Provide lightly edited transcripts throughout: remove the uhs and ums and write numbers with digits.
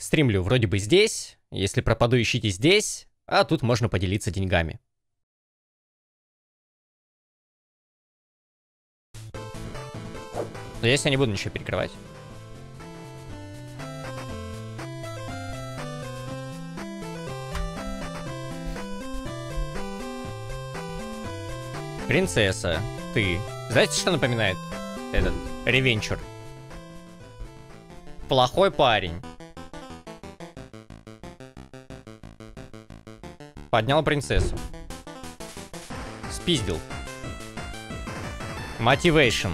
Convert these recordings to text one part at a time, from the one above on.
Стримлю вроде бы здесь, если пропаду, ищите здесь, а тут можно поделиться деньгами. Надеюсь, я не буду ничего перекрывать. Принцесса, ты. Знаете, что напоминает этот Ревенчур? Плохой парень. Поднял принцессу. Спиздил. Мотивейшн.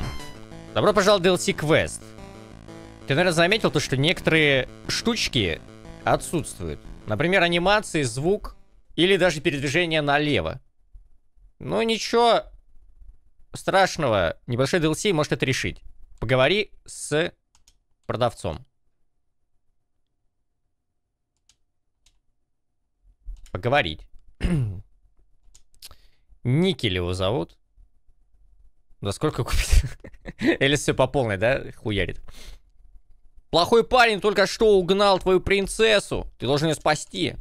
Добро пожаловать в DLC Quest. Ты, наверное, заметил то, что некоторые штучки отсутствуют. Например, анимации, звук или даже передвижение налево. Ну, ничего страшного. Небольшой DLC может это решить. Поговори с продавцом. Поговорить. Никель его зовут. Да сколько купить? Элис все по полной, да? Хуярит. Плохой парень только что угнал твою принцессу. Ты должен ее спасти.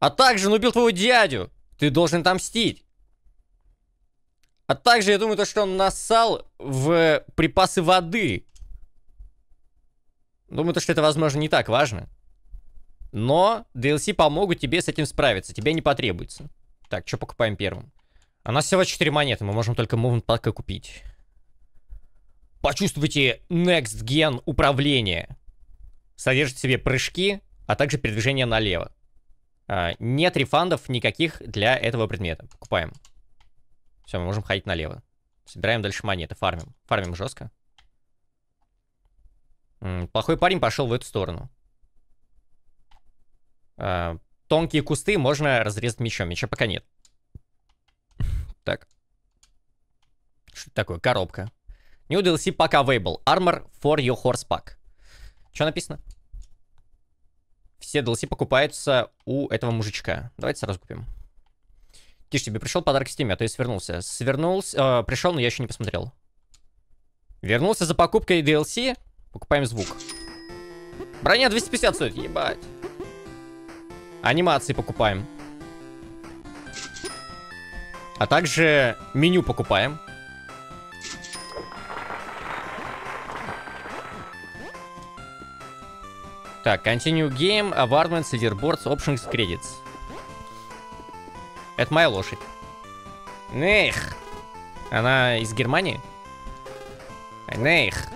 А также он убил твоего дядю. Ты должен отомстить. А также, я думаю, то, что он нассал в припасы воды. Думаю, то, что это, возможно, не так важно. Но DLC помогут тебе с этим справиться. Тебе не потребуется. Так, что покупаем первым? У нас всего 4 монеты. Мы можем только Movement Pack купить. Почувствуйте Next Gen управление. Содержит в себе прыжки, а также передвижение налево. Нет рефандов никаких для этого предмета. Покупаем. Все, мы можем ходить налево. Собираем дальше монеты, фармим. Фармим жестко. Плохой парень пошел в эту сторону. Тонкие кусты можно разрезать мечом. Меча пока нет. Так. Что это такое? Коробка. New DLC Pack Available. Armor for your horse pack. Что написано? Все DLC покупаются у этого мужичка. Давайте сразу купим. Тиш, тебе пришел подарок в стиме, а то я свернулся. Свернулся, пришел, но я еще не посмотрел. Вернулся за покупкой DLC. Покупаем звук. Броня 250 стоит, ебать. Анимации покупаем. А также меню покупаем. Так, continue game, awards, leaderboards, options, credits. Это моя лошадь. Нейх. Она из Германии? Нейх.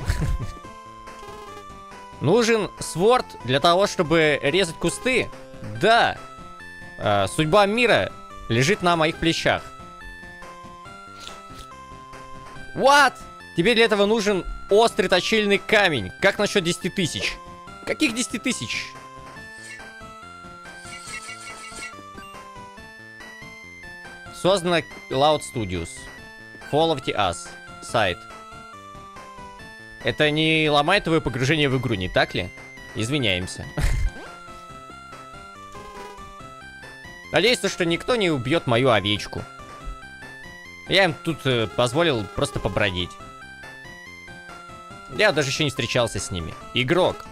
Нужен сворд для того, чтобы резать кусты? Да. Судьба мира лежит на моих плечах. What? Тебе для этого нужен острый точильный камень. Как насчет 10 тысяч? Каких 10 тысяч? Создано Loud Studios. Follow the Us. Сайт. Это не ломает твое погружение в игру, не так ли? Извиняемся. Надеюсь, что никто не убьет мою овечку. Я им тут позволил просто побродить. Я даже еще не встречался с ними. Игрок.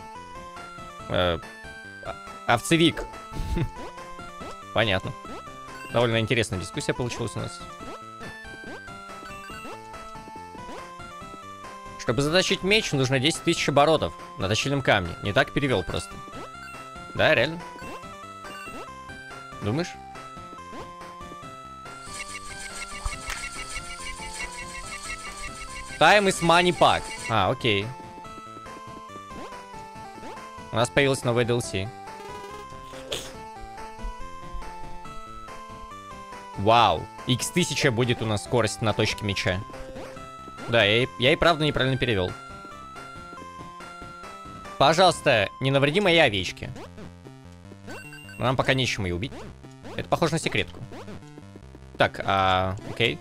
Овцевик. Понятно. Довольно интересная дискуссия получилась у нас. Чтобы заточить меч, нужно 10 тысяч оборотов на точильном камне. Не так перевел просто. Да, реально? Думаешь? Time is money pack. А, окей. У нас появилась новая DLC. Вау. X1000 будет у нас скорость на точке меча. Да, я и правда неправильно перевел. Пожалуйста, не навреди моей овечке. Нам пока нечем ее убить. Это похоже на секретку. Так, окей.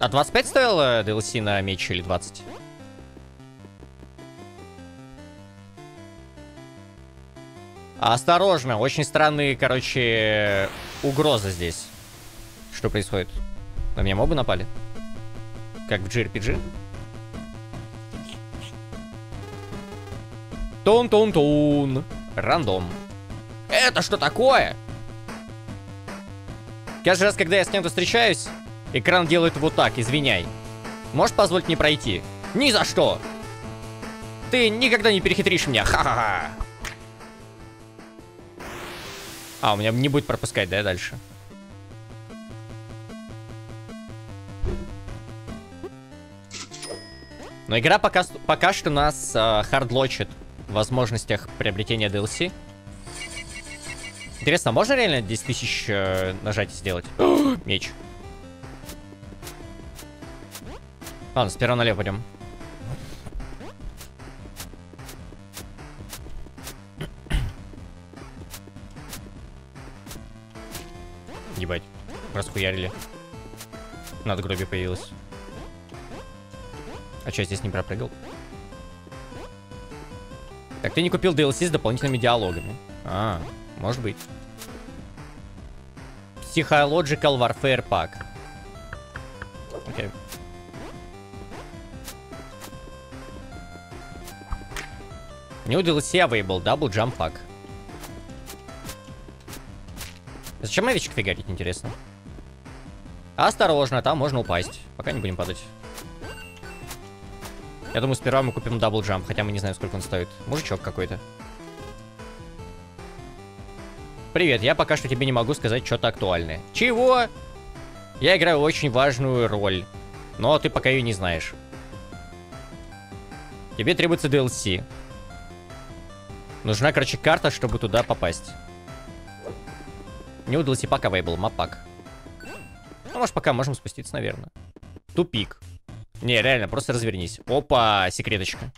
А 25 стоило DLC на меч или 20? Осторожно, очень странные, короче, угрозы здесь. Что происходит? На меня мобы напали? Как в JRPG? Тон-тон-тон. Рандом. Это что такое? Каждый раз, когда я с кем-то встречаюсь, экран делает вот так, извиняй. Можешь позволить мне пройти? Ни за что! Ты никогда не перехитришь меня, ха-ха-ха! А, у меня не будет пропускать, да, дальше? Но игра пока что нас хардлочит в возможностях приобретения DLC. Интересно, можно реально 10 тысяч нажатий сделать? Меч. Ладно, сперва налево пойдем. Ебать, расхуярили. Надгробие появилось. А что, я здесь не пропрыгал? Так, ты не купил DLC с дополнительными диалогами. А, может быть. Psychological Warfare Pack. Окей. New DLC available, Double Jump Pack. Зачем овечек фигарить, интересно? Осторожно, там можно упасть. Пока не будем падать. Я думаю, сперва мы купим Double Jump, хотя мы не знаем, сколько он стоит. Мужичок какой-то. Привет, я пока что тебе не могу сказать что-то актуальное. Чего? Я играю очень важную роль, но ты пока ее не знаешь. Тебе требуется DLC. Нужна, короче, карта, чтобы туда попасть. New DLC pack available, мапак. Ну, может, пока можем спуститься, наверное. Тупик. Не, реально, просто развернись. Опа, секреточка.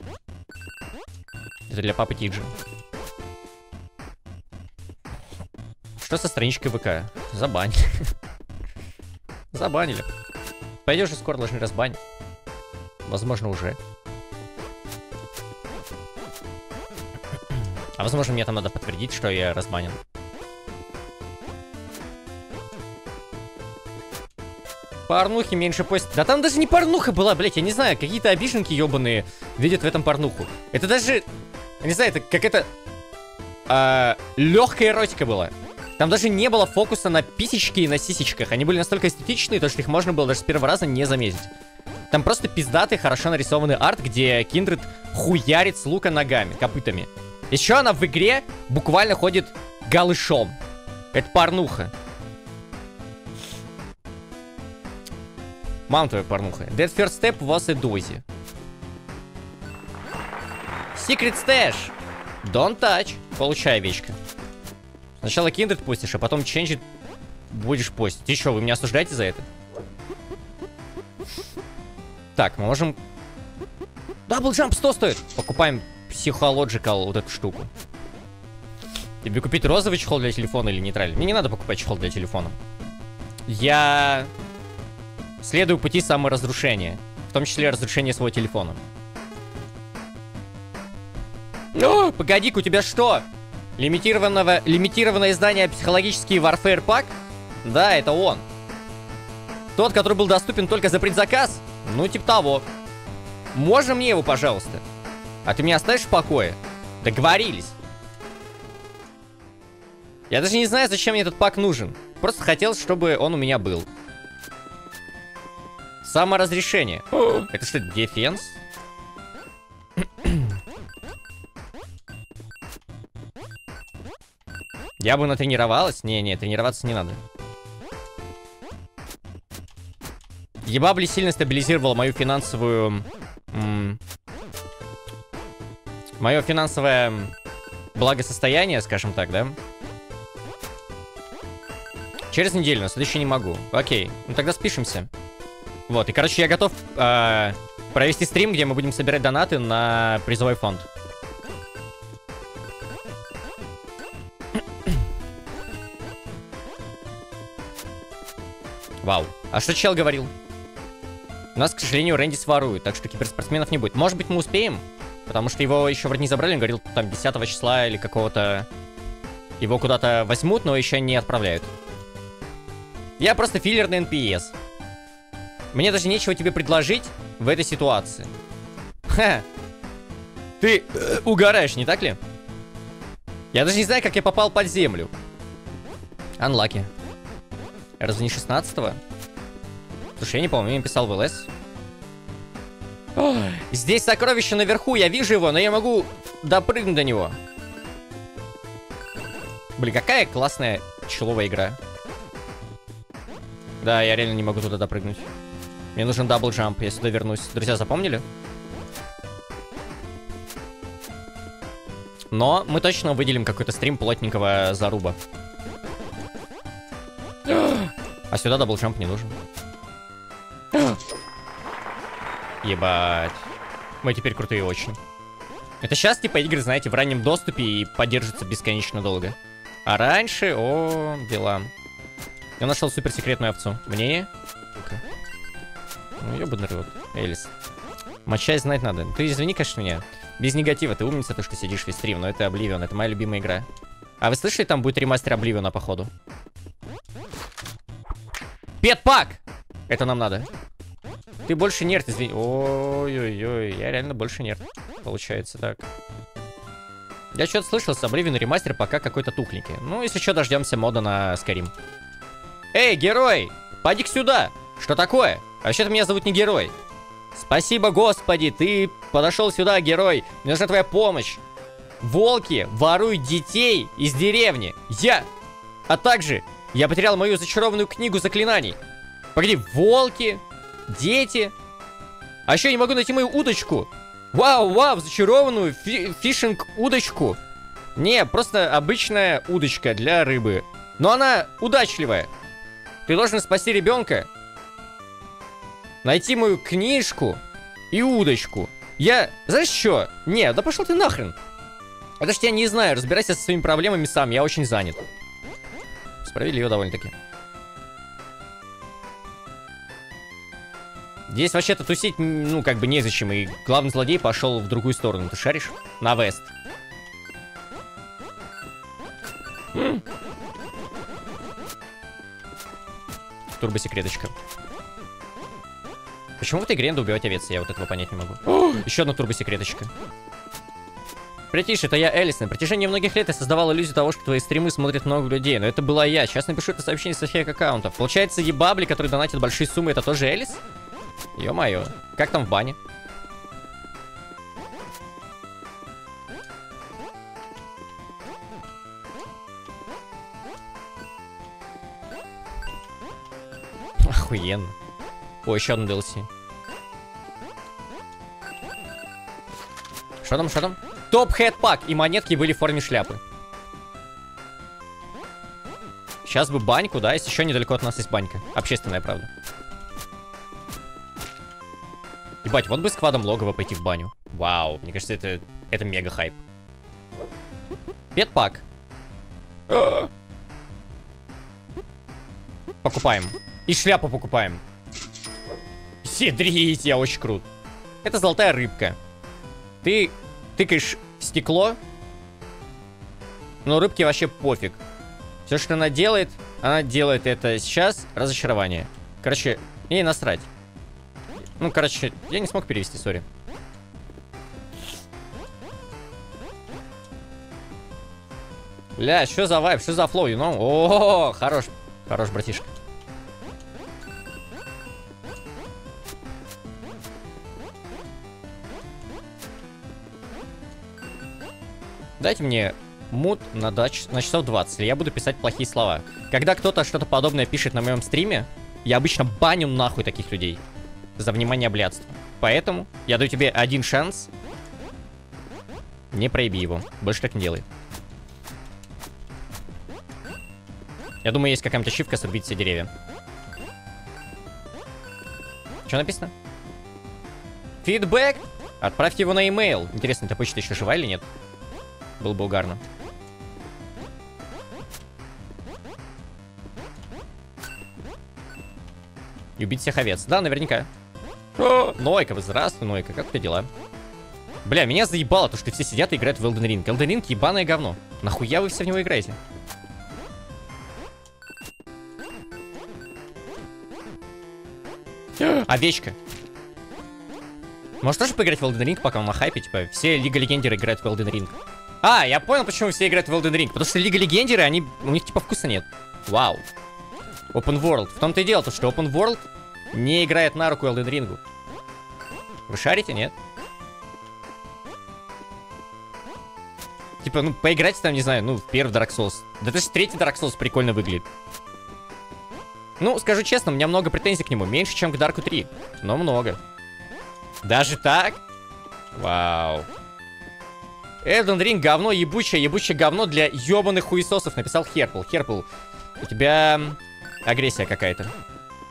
Это для папы Тиджи. Что со страничкой ВК? Забанили. Забанили. Пойдешь и скоро должны разбанить. Возможно, уже. А возможно, мне там надо подтвердить, что я разбанен. Порнухи меньше пост. Да там даже не порнуха была, блять, я не знаю, какие-то обиженки ебаные видят в этом порнуху. Это даже, я не знаю, это какая-то легкая эротика была. Там даже не было фокуса на писечке и на сисечках. Они были настолько эстетичные, то что их можно было даже с первого раза не заметить. Там просто пиздатый, хорошо нарисованный арт, где Kindred хуярит с лука ногами, копытами. Еще она в игре буквально ходит голышом. Это порнуха. Мам твою порнуха. That first step was a doozy. Secret stash. Don't touch. Получай, овечка. Сначала Kindred пустишь, а потом change it будешь постить. И что, вы меня осуждаете за это? Так, мы можем... Double Jump 100 стоит. Покупаем Psychological вот эту штуку. Тебе купить розовый чехол для телефона или нейтральный? Мне не надо покупать чехол для телефона. Я... следую пути саморазрушения. В том числе разрушение своего телефона. О, погоди-ка, у тебя что? Лимитированное издание психологический Warfare Pack? Да, это он. Тот, который был доступен только за предзаказ? Ну, типа того. Можно мне его, пожалуйста? А ты меня оставишь в покое? Договорились. Я даже не знаю, зачем мне этот пак нужен. Просто хотел, чтобы он у меня был. Саморазрешение. Это что, дефенс? Я бы натренировалась? Не-не, тренироваться не надо. Ебабли сильно стабилизировала мою финансовую... мое финансовое благосостояние, скажем так, да? Через неделю, на следующий не могу. Окей, ну тогда спишемся. Вот, и, короче, я готов провести стрим, где мы будем собирать донаты на призовой фонд. Вау. А что чел говорил? Нас, к сожалению, Рэнди сворует, так что киберспортсменов не будет. Может быть, мы успеем? Потому что его еще вроде не забрали, он говорил, там, 10 числа или какого-то... Его куда-то возьмут, но еще не отправляют. Я просто филлерный NPS. Мне даже нечего тебе предложить в этой ситуации. Ха. Ты угораешь, не так ли? Я даже не знаю, как я попал под землю. Unlucky. Разве не 16-го? Слушай, я не помню, я писал в ЛС. О, здесь сокровище наверху, я вижу его, но я могу допрыгнуть до него. Блин, какая классная человая игра. Да, я реально не могу туда допрыгнуть. Мне нужен дабл джамп, я сюда вернусь. Друзья, запомнили? Но мы точно выделим какой-то стрим плотненького заруба. А сюда дабл джамп не нужен. Ебать. Мы теперь крутые очень. Это сейчас типа игры, знаете, в раннем доступе и поддержится бесконечно долго. А раньше, о, дела. Я нашел суперсекретную овцу. Мне. Ну, ёбаный рот, Элис. Мочай знать надо. Ты извини, конечно, меня. Без негатива, ты умница, то, что сидишь весь стрим, но это Oblivion, это моя любимая игра. А вы слышали, там будет ремастер Oblivion, походу? Петпак! Это нам надо. Ты больше нерд, извини. Ой-ой-ой, я реально больше нерд. Получается так. Я что-то слышал, с Oblivion ремастер пока какой-то тухленький. Ну, если что, дождемся мода на Skyrim. Эй, герой! Поди-ка сюда! Что такое? Вообще-то меня зовут не герой. Спасибо, господи, ты подошел сюда, герой. Мне нужна твоя помощь. Волки воруют детей из деревни. Я! А также я потерял мою зачарованную книгу заклинаний. Погоди, волки, дети. А еще я не могу найти мою удочку. Вау, зачарованную фишинг-удочку. Не, просто обычная удочка для рыбы. Но она удачливая. Ты должен спасти ребенка. Найти мою книжку и удочку. Я... Знаешь что? Не, да пошел ты нахрен. Потому что я не знаю, разбирайся со своими проблемами сам, я очень занят. Справили ее довольно-таки. Здесь вообще-то тусить, ну, как бы незачем. И главный злодей пошел в другую сторону. Ты шаришь? На вест. Турбосекреточка. Почему в этой игре надо убивать овец? Я вот этого понять не могу. Еще одна турбосекреточка. Притишь, это я, Элис. На протяжении многих лет я создавал иллюзию того, что твои стримы смотрят много людей. Но это была я. Сейчас напишу это сообщение со всех аккаунтов. Получается, ебабли, который донатит большие суммы, это тоже Элис? Ё-моё. Как там в бане? Охуенно. О, еще одна DLC. Что там, что там? Топ-хэт-пак. И монетки были в форме шляпы. Сейчас бы баньку, да? Есть еще недалеко от нас есть банька. Общественная, правда. Ебать, вот бы с квадом логово пойти в баню. Вау, мне кажется, это мега хайп. Пет-пак. Покупаем. И шляпу покупаем. Седрить, я очень крут. Это золотая рыбка. Ты тыкаешь в стекло, но рыбке вообще пофиг. Все, что она делает это сейчас разочарование. Короче, ей насрать. Ну, короче, я не смог перевести, сори. Бля, что за вайб, что за флоу, you know? О, хорош, хорош, братишка. Дайте мне мут на часов 20, я буду писать плохие слова. Когда кто-то что-то подобное пишет на моем стриме, я обычно баню нахуй таких людей. За внимание блядство. Поэтому я даю тебе один шанс. Не проеби его. Больше так не делай. Я думаю, есть какая-то ачивка срубить все деревья. Что написано? Фидбэк? Отправьте его на e-mail. Интересно, эта почта еще жива или нет? Было бы угарно. И убить всех овец. Да, наверняка. Нойка, здравствуй, Нойка. Как у тебя дела? Бля, меня заебало то, что все сидят и играют в Elden Ring. Elden Ring ебаное говно. Нахуя вы все в него играете? Овечка. Может тоже поиграть в Elden Ring, пока он на хайпе, типа, все Лига Легендеры играют в Elden Ring. А, я понял, почему все играют в Elden Ring. Потому что Лига Легендеры, они, у них типа вкуса нет. Вау. Open World. В том-то и дело, то, что Open World не играет на руку Elden Ring. Вы шарите, нет? Типа, ну, поиграть там, не знаю, ну, в первый Dark Souls. Да даже третий Dark Souls прикольно выглядит. Ну, скажу честно, у меня много претензий к нему. Меньше, чем к Dark 3. Но много. Даже так? Вау. Elden Ring говно ебучее, ебучее говно для ебаных хуесосов, написал Херпл. Херпл, у тебя агрессия какая-то.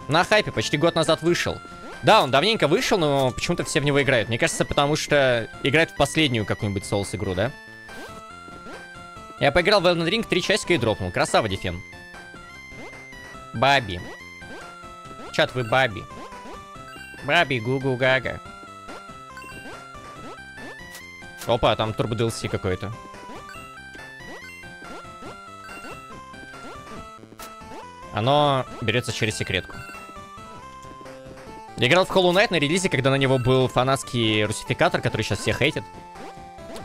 На хайпе, почти год назад вышел. Да, он давненько вышел, но почему-то все в него играют. Мне кажется, потому что играют в последнюю какую-нибудь Souls-игру, да? Я поиграл в Elden Ring 3 часика и дропнул. Красава, Дефен. Баби. Чат, вы баби. Баби, гугу, гага. Опа, там турбо DLC какой-то. Оно берется через секретку. Я играл в Hollow Knight на релизе, когда на него был фанатский русификатор, который сейчас все хейтит.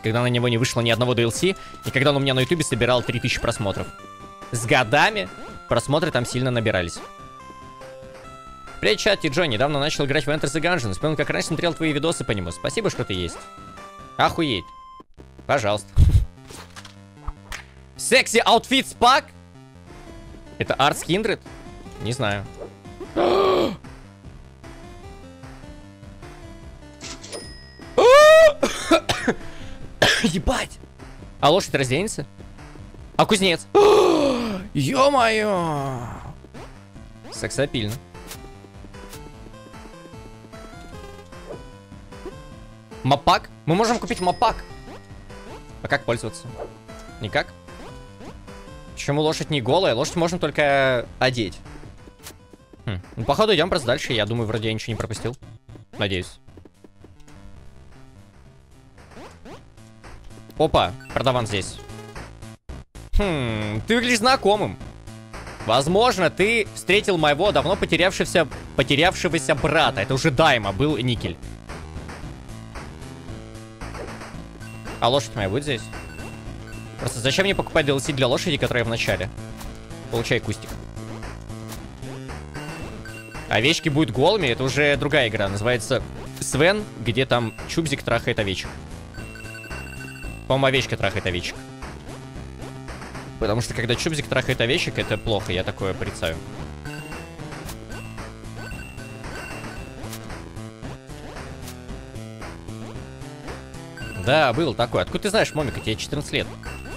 Когда на него не вышло ни одного DLC, и когда он у меня на ютубе собирал 3000 просмотров. С годами просмотры там сильно набирались. Привет, чат, и Джон, недавно начал играть в Enter the Gungeon. Вспомнил, как раньше смотрел твои видосы по нему. Спасибо, что ты есть. Охуеть. Пожалуйста. Секси аутфит спак? Это Арс Kindred? Не знаю. Ебать! А лошадь разденется? А кузнец? Ё-моё! Сексапильно. Мопак? Мы можем купить мопак. А как пользоваться? Никак. Почему лошадь не голая? Лошадь можно только одеть. Хм. Ну, походу, идем просто дальше. Я думаю, вроде я ничего не пропустил. Надеюсь. Опа, продаван здесь. Хм, ты выглядишь знакомым. Возможно, ты встретил моего давно потерявшегося брата. Это уже Дайма был Никель. А лошадь моя будет здесь? Просто зачем мне покупать DLC для лошади, которая в начале? Получай кустик. Овечки будут голыми, это уже другая игра. Называется Свен, где там Чубзик трахает овечек. По-моему, овечка трахает овечек. Потому что когда Чубзик трахает овечек, это плохо, я такое порицаю. Да, был такой. Откуда ты знаешь, Момика? Тебе 14 лет.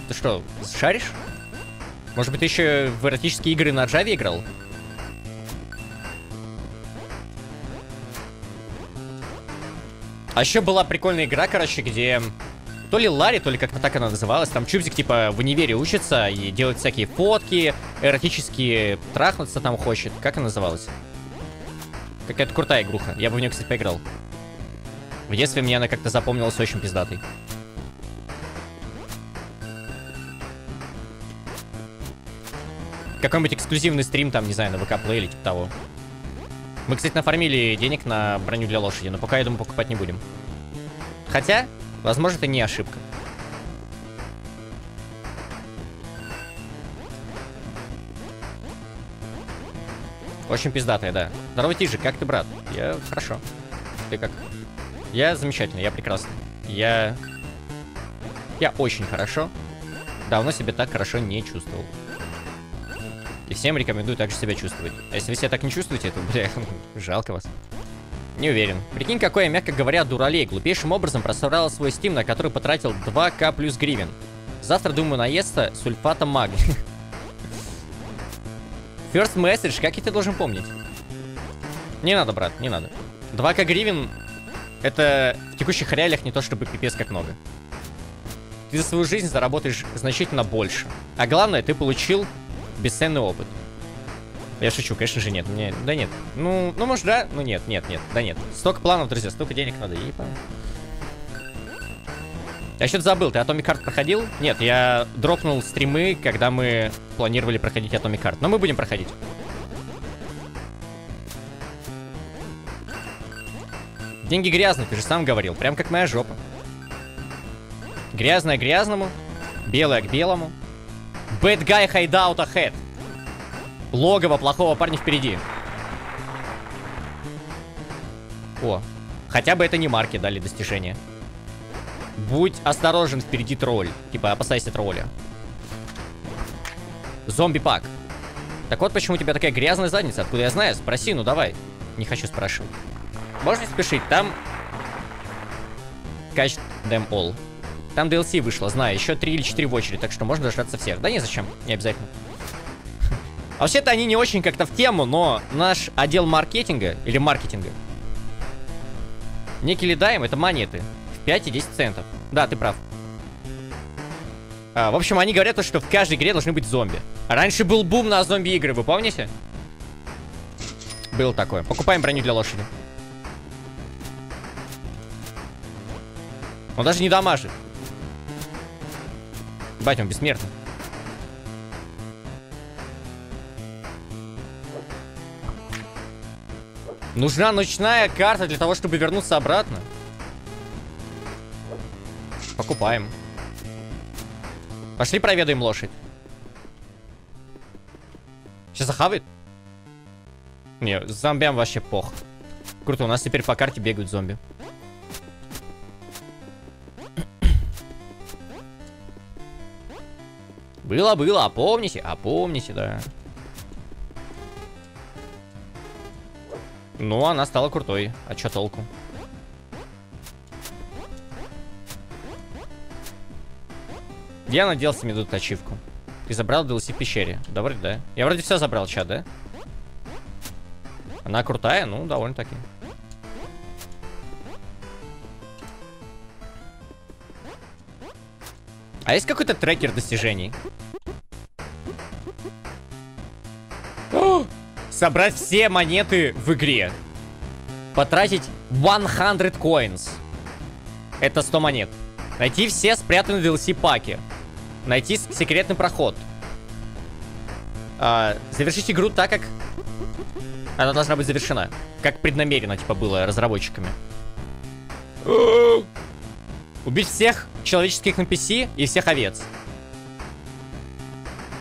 Ты что, шаришь? Может быть, ты еще в эротические игры на Java играл? А еще была прикольная игра, короче, где... То ли Ларри, то ли как-то так она называлась. Там Чубзик, типа, в универе учится и делает всякие фотки, эротические трахнуться там хочет. Как она называлась? Какая-то крутая игруха. Я бы в нее, кстати, поиграл. В детстве мне она как-то запомнилась очень пиздатой. Какой-нибудь эксклюзивный стрим там, не знаю, на ВК-плей или типа того. Мы, кстати, нафармили денег на броню для лошади, но пока, я думаю, покупать не будем. Хотя, возможно, это не ошибка. Очень пиздатая, да. Здорово, Тижик, как ты, брат? Я хорошо. Ты как? Я замечательный, я прекрасный. Я очень хорошо. Давно себя так хорошо не чувствовал. И всем рекомендую также себя чувствовать. А если вы себя так не чувствуете, то, бля, жалко вас. Не уверен. Прикинь, какой я, мягко говоря, дуралей. Глупейшим образом просрал свой стим, на который потратил 2К плюс гривен. Завтра, думаю, наесться сульфата магния. First message, как я тебя должен помнить? Не надо, брат, не надо. 2К гривен... Это в текущих реалиях не то чтобы пипец как много. Ты за свою жизнь заработаешь значительно больше. А главное, ты получил бесценный опыт. Я шучу, конечно же нет. Мне... Да нет. Ну может да? Ну нет, нет, нет, да нет. Столько планов, друзья, столько денег надо. Я что-то забыл, ты Atomic Heart проходил? Нет, я дропнул стримы, когда мы планировали проходить Atomic Heart. Но мы будем проходить. Деньги грязнут, ты же сам говорил. Прям как моя жопа. Грязная к грязному, белая к белому. Bad guy hideout ahead. Логово плохого парня впереди. О, хотя бы это не марки дали достижение. Будь осторожен, впереди тролль. Типа, опасайся тролля. Зомби-пак. Так вот, почему у тебя такая грязная задница. Откуда я знаю? Спроси, ну давай. Не хочу спрашивать. Можно спешить, там... Catch them all. Там DLC вышло, знаю, еще 3 или 4 в очередь, так что можно дождаться всех. Да не зачем, не обязательно. А вообще-то они не очень как-то в тему, но наш отдел маркетинга, или маркетинга, некий лидаем, это монеты. В 5 и 10 центов. Да, ты прав. В общем, они говорят, что в каждой игре должны быть зомби. Раньше был бум на зомби-игры, вы помните? Был такое. Покупаем броню для лошади. Он даже не дамажит. Бать, он бессмертный. Нужна ночная карта для того, чтобы вернуться обратно. Покупаем. Пошли проведаем лошадь. Сейчас захавает? Не, с зомбям вообще пох. Круто, у нас теперь по карте бегают зомби. Было-было, опомните, да. Ну, она стала крутой. А чё толку? Я надеялся, мне дадут ачивку. И забрал DLC в пещере. Да, вроде, да. Я вроде все забрал, чат, да? Она крутая, ну, довольно-таки. А есть какой-то трекер достижений? О! Собрать все монеты в игре. Потратить 100 coins. Это 100 монет. Найти все спрятанные DLC-паки. Найти секретный проход. Завершить игру так, как... Она должна быть завершена. Как преднамеренно, типа, было разработчиками. Убить всех человеческих NPC и всех овец.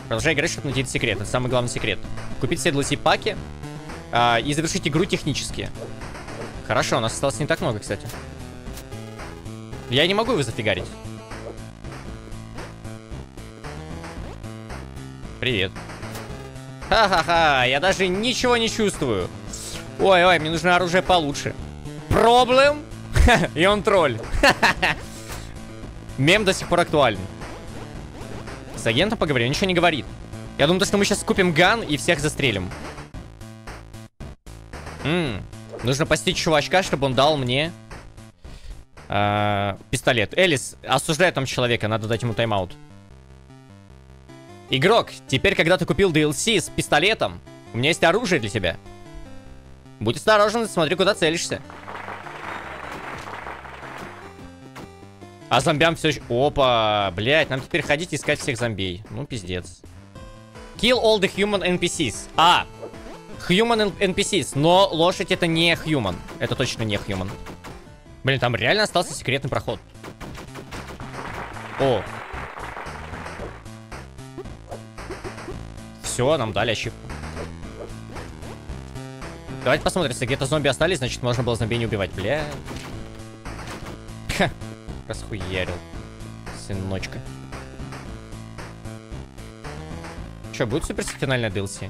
Продолжай играть, чтобы найти секрет. Это самый главный секрет. Купить все DLC-паки. И завершить игру технически. Хорошо, у нас осталось не так много, кстати. Я не могу его зафигарить. Привет. Ха-ха-ха, я даже ничего не чувствую. Ой-ой, мне нужно оружие получше. Проблем? И он тролль. Мем до сих пор актуален. С агентом поговорю, ничего не говорит. Я думаю, что мы сейчас купим ган и всех застрелим. Нужно постичь чувачка, чтобы он дал мне... пистолет. Элис, осуждает там человека, надо дать ему тайм-аут. Игрок, теперь, когда ты купил DLC с пистолетом, у меня есть оружие для тебя. Будь осторожен, смотри, куда целишься. А зомбям все еще... Опа, блядь, нам теперь ходить и искать всех зомбей. Ну, пиздец. Kill all the human NPCs. А, human NPCs, но лошадь это не human. Это точно не human. Блин, там реально остался секретный проход. О. Все, нам дали ачивку. Давайте посмотрим, если где-то зомби остались, значит можно было зомби не убивать. Бля. Ха. Расхуярил. Сыночка. Че, будет суперфинальная DLC?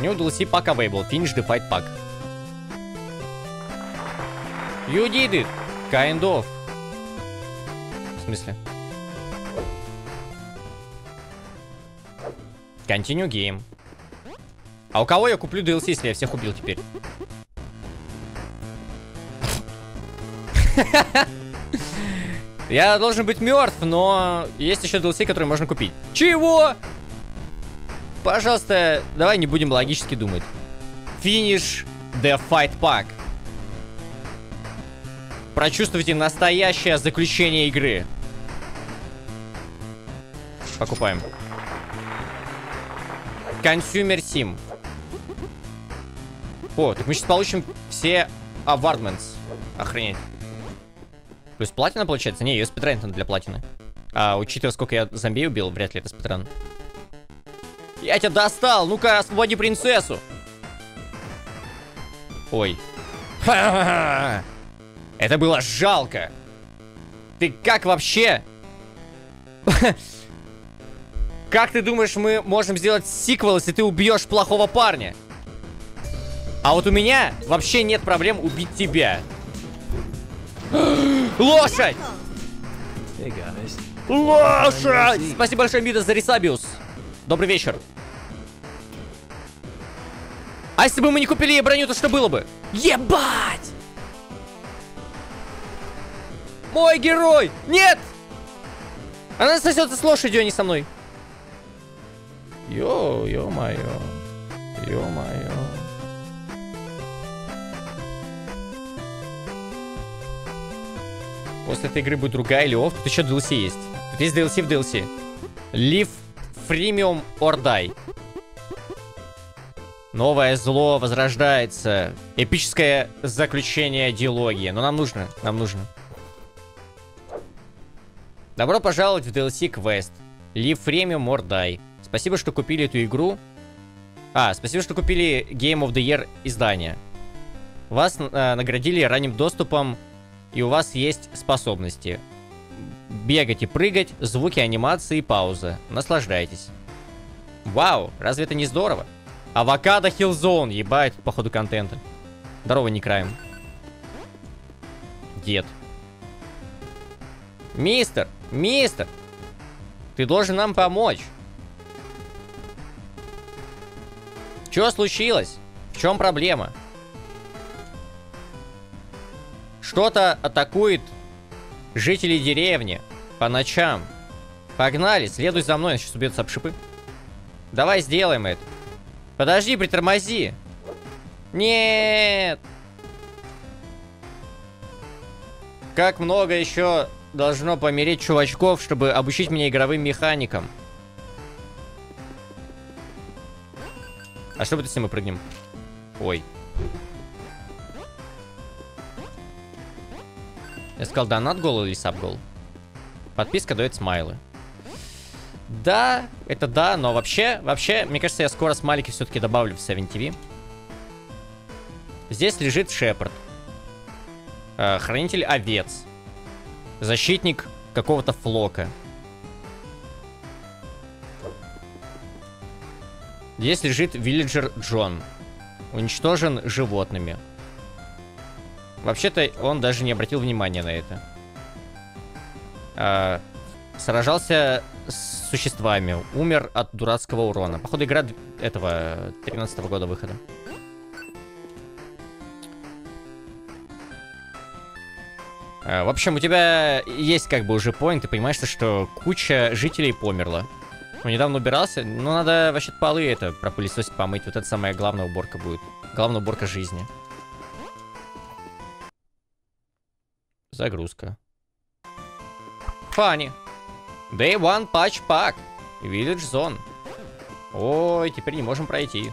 У него DLC pack available. Finish the fight pack. You did it, kind of. В смысле? Continue game. А у кого я куплю DLC, если я всех убил теперь? Я должен быть мертв, но есть еще DLC, которые можно купить. Чего? Пожалуйста, давай не будем логически думать. Finish the fight pack. Прочувствуйте настоящее заключение игры. Покупаем. Consumer Sim. О, так мы сейчас получим все А, Вардманс. Охренеть. Плюс платина получается? Не, ее спидранить надо для платины. А, учитывая, сколько я зомби убил, вряд ли это спидран. Я тебя достал! Ну-ка, освободи принцессу! Ой. Ха-ха-ха! Это было жалко! Ты как вообще? Как ты думаешь, мы можем сделать сиквел, если ты убьешь плохого парня? А вот у меня вообще нет проблем убить тебя. Лошадь! Лошадь! Спасибо большое, Мида, за Ресабиус. Добрый вечер. А если бы мы не купили ей броню, то что было бы? Ебать! Мой герой! Нет! Она сосется с лошадью, а не со мной. Йо, ё-моё. Ё-моё. После этой игры будет другая или офф? Тут еще DLC есть. Тут есть DLC в DLC. Live Freemium or Die. Новое зло возрождается. Эпическое заключение диалогии. Но нам нужно, нам нужно. Добро пожаловать в DLC Quest. Live Freemium or Die. Спасибо, что купили эту игру. А, спасибо, что купили Game of the Year издание. Вас наградили ранним доступом. И у вас есть способности. Бегать и прыгать, звуки анимации и пауза. Наслаждайтесь. Вау, разве это не здорово? Авокадо Hillzone, ебать, походу контента. Здорово, не краем. Дед. Мистер, мистер, ты должен нам помочь. Что случилось? В чем проблема? Что-то атакует жителей деревни по ночам. Погнали, следуй за мной, сейчас убьется об шипы. Давай сделаем это. Подожди, притормози. Нет. Как много еще должно помереть чувачков, чтобы обучить меня игровым механикам? А что будет, если мы прыгнем? Ой. Я сказал, донат гол или саб-гол? Подписка дает смайлы. Да, это да, но вообще, мне кажется, я скоро смайлики все-таки добавлю в 7TV. Здесь лежит Шепард. Хранитель овец. Защитник какого-то флока. Здесь лежит вилледжер Джон. Уничтожен животными. Вообще-то он даже не обратил внимания на это. Сражался с существами. Умер от дурацкого урона. Походу, игра этого 13-го года выхода. В общем, у тебя есть как бы уже поинт. Ты понимаешь, что куча жителей померла. Он недавно убирался. Ну, надо вообще полы это пропылесосить, помыть. Вот это самая главная уборка будет. Главная уборка жизни. Загрузка. Фанни. Day One Patch Pack. Village Zone. Ой, теперь не можем пройти.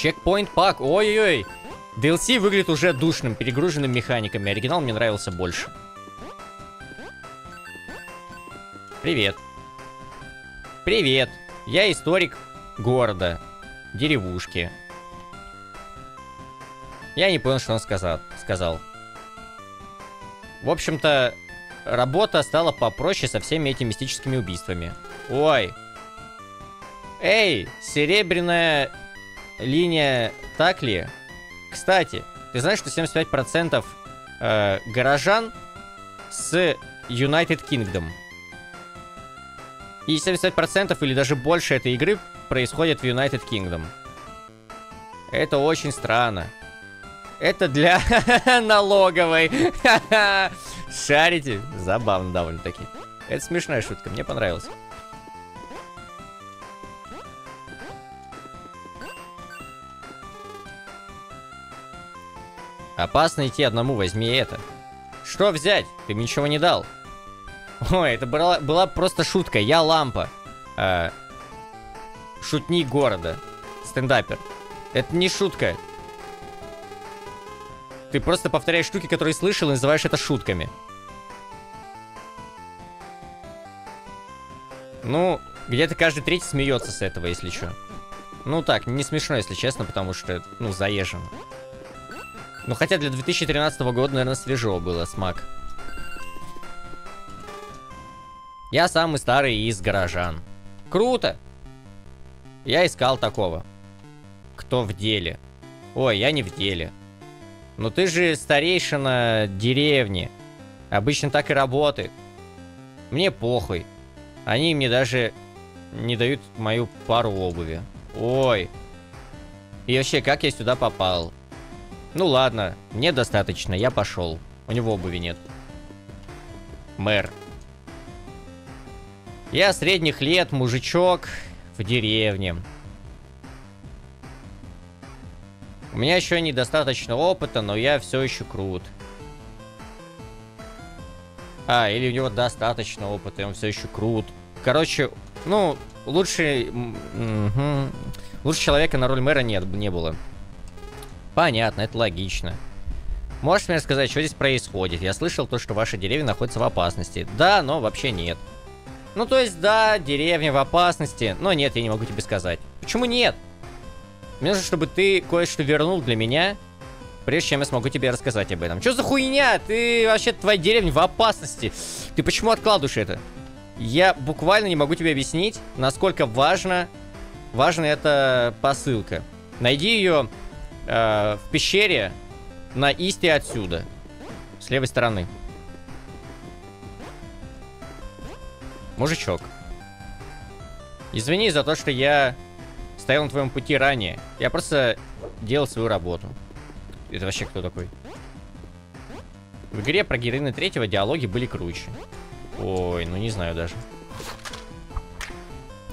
Checkpoint Pack. Ой-ой-ой. DLC выглядит уже душным, перегруженным механиками. Оригинал мне нравился больше. Привет. Привет. Я историк города. Деревушки. Я не понял, что он сказал. В общем-то, работа стала попроще со всеми этими мистическими убийствами. Ой. Эй, серебряная линия, так ли? Кстати, ты знаешь, что 75% горожан с United Kingdom. И 75% или даже больше этой игры происходит в United Kingdom. Это очень странно. Это для налоговой. Шарите. Забавно довольно-таки. Это смешная шутка, мне понравилась. Опасно идти одному, возьми это. Что взять? Ты мне ничего не дал. Ой, это была просто шутка. Я лампа. Шутник города. Стендапер. Это не шутка. Ты просто повторяешь штуки, которые слышал, и называешь это шутками. Ну, где-то каждый третий смеется с этого, если что. Ну так, не смешно, если честно, потому что, ну, заезжено. Ну, хотя для 2013 года, наверное, свежо было, смак. Я самый старый из горожан. Круто! Я искал такого. Кто в деле? Ой, я не в деле. Но ты же старейшина деревни. Обычно так и работает. Мне похуй. Они мне даже не дают мою пару обуви. Ой. И вообще, как я сюда попал? Ну ладно, мне достаточно, я пошел. У него обуви нет. Мэр. Я средних лет, мужичок в деревне. У меня еще недостаточно опыта, но я все еще крут. А, или у него достаточно опыта, и он все еще крут. Короче, ну, лучше человека на роль мэра не было. Понятно, это логично. Можешь мне рассказать, что здесь происходит? Я слышал то, что ваша деревня находится в опасности. Да, но вообще нет. Ну, то есть, да, деревня в опасности, но нет, я не могу тебе сказать. Почему нет? Мне нужно, чтобы ты кое-что вернул для меня, прежде чем я смогу тебе рассказать об этом. Что за хуйня? Ты вообще, твоя деревня в опасности. Ты почему откладываешь это? Я буквально не могу тебе объяснить, насколько важна эта посылка. Найди ее в пещере на исте отсюда, с левой стороны. Мужичок. Извини за то, что я стоял на твоем пути ранее. Я просто делал свою работу. Это вообще кто такой? В игре про героина третьего диалоги были круче. Ой, ну не знаю даже.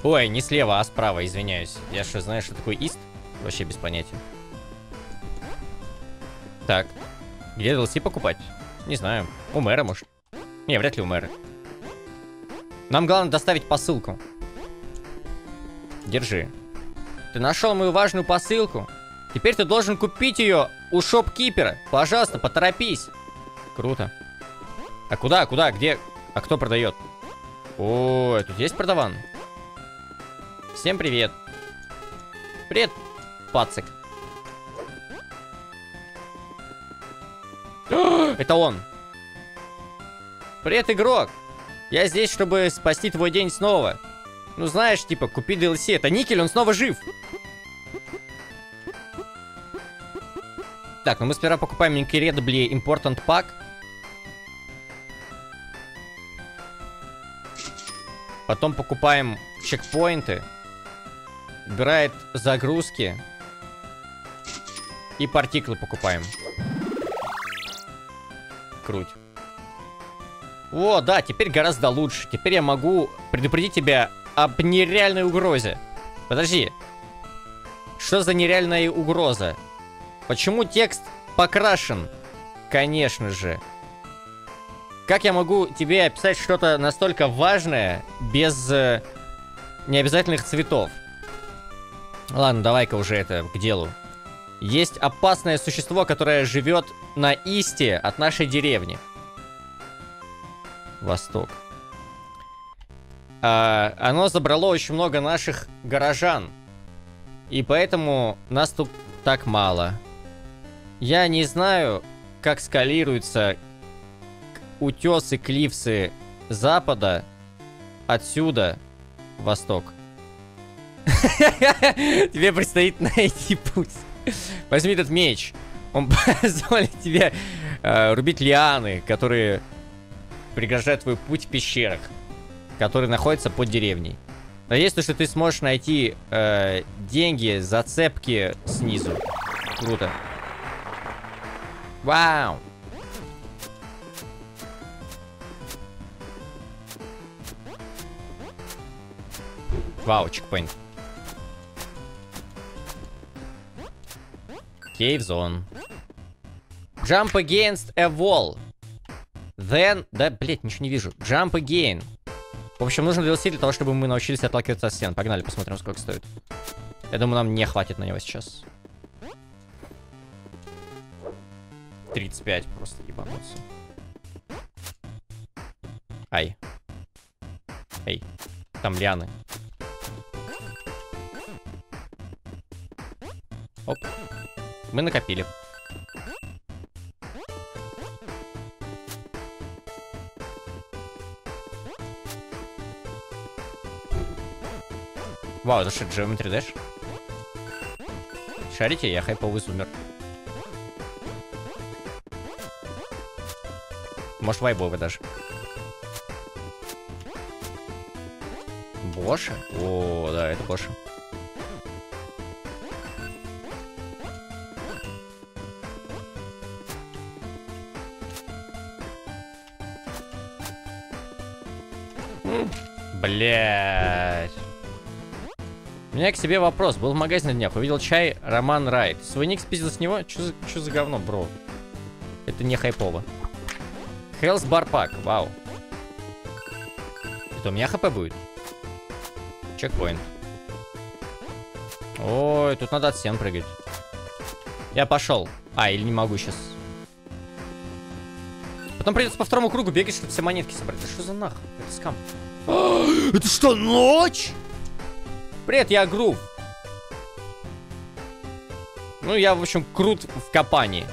Ой, не слева, а справа, извиняюсь. Я что, знаю, что такое ист? Вообще без понятия. Так. Где DLC покупать? Не знаю. У мэра, может? Не, вряд ли у мэра. Нам главное доставить посылку. Держи. Ты нашел мою важную посылку. Теперь ты должен купить ее у шопкипера. Пожалуйста, поторопись. Круто. А куда, куда, где? А кто продает? О, тут есть продаван? Всем привет. Привет, пацик. Это он. Привет, игрок. Я здесь, чтобы спасти твой день снова. Ну знаешь, типа, купи DLC. Это Никель, он снова жив. Так, ну мы сперва покупаем Incredibly Important Pack. Потом покупаем чекпоинты. Убирает загрузки. И партиклы покупаем. Круть. О, да, теперь гораздо лучше. Теперь я могу предупредить тебя об нереальной угрозе. Подожди. Что за нереальная угроза? Почему текст покрашен? Конечно же. Как я могу тебе описать что-то настолько важное без необязательных цветов? Ладно, давай-ка уже это к делу. Есть опасное существо, которое живет на исте от нашей деревни. Восток. Оно забрало очень много наших горожан. И поэтому нас тут так мало. Я не знаю, как скалируются утесы, клифсы запада отсюда восток. Тебе предстоит найти путь. Возьми этот меч. Он позволит тебе рубить лианы, которые преграждает твой путь в пещерах, которые находятся под деревней. Надеюсь, что ты сможешь найти деньги, зацепки снизу. Круто. Вау. Вау, чекпоинт. Cave zone. Jump against a wall. Then... Да, блять, ничего не вижу. Jump again. В общем, нужно DLC для того, чтобы мы научились отталкиваться от стен. Погнали, посмотрим, сколько стоит. Я думаю, нам не хватит на него сейчас. 35 просто ебануться. Ай. Эй. Там лианы. Оп. Мы накопили. Вау, это что, Geometry Dash? Шарите, я хайповый зумер. Может, вайбовый даже. Боша? О, да, это Боша. Блять. У меня к себе вопрос. Был в магазине на днях, увидел чай Роман Райт. Свой ник спиздил с него? Чё за говно, бро? Это не хайпово. Хелс барпак, вау. Это у меня хп будет? Чекпоинт. Ой, тут надо от стен прыгать. Я пошел. А, или не могу сейчас. Потом придется по второму кругу бегать, чтобы все монетки собрать. Да что за нах? Это скам. Это что, ночь? Привет, я Грув. Ну, я, в общем, крут в копании.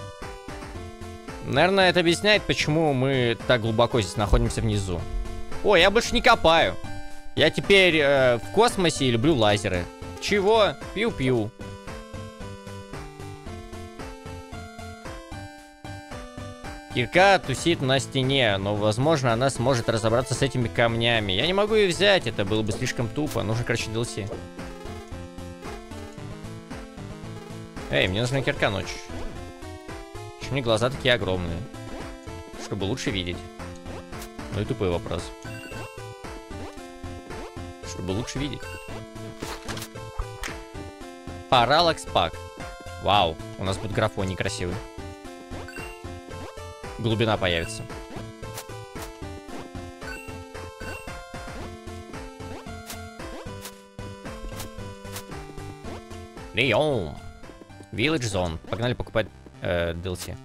Наверное, это объясняет, почему мы так глубоко здесь находимся внизу. Ой, я больше не копаю. Я теперь в космосе и люблю лазеры. Чего? Пью-пью. Кирка тусит на стене, но, возможно, она сможет разобраться с этими камнями. Я не могу ее взять, это было бы слишком тупо. Нужно, короче, DLC. Эй, мне нужна кирка ночью. Мне глаза такие огромные, чтобы лучше видеть. Ну и тупой вопрос. Чтобы лучше видеть. Паралакс пак. Вау, у нас будет графоний красивый. Глубина появится. Прием. Village Zone. Погнали покупать DLC.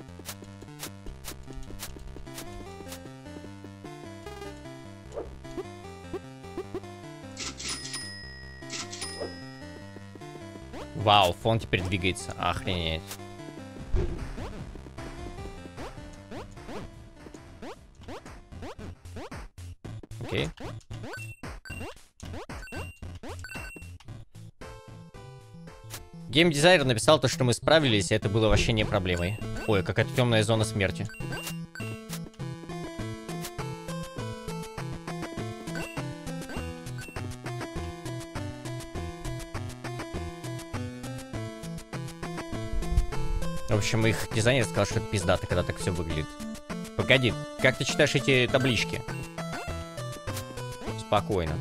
Вау, фон теперь двигается. Охренеть. Окей. Геймдизайнер написал то, что мы справились, и это было вообще не проблемой. Ой, какая-то темная зона смерти. В общем, их дизайнер сказал, что это пиздато, когда так все выглядит. Погоди, как ты читаешь эти таблички? Спокойно.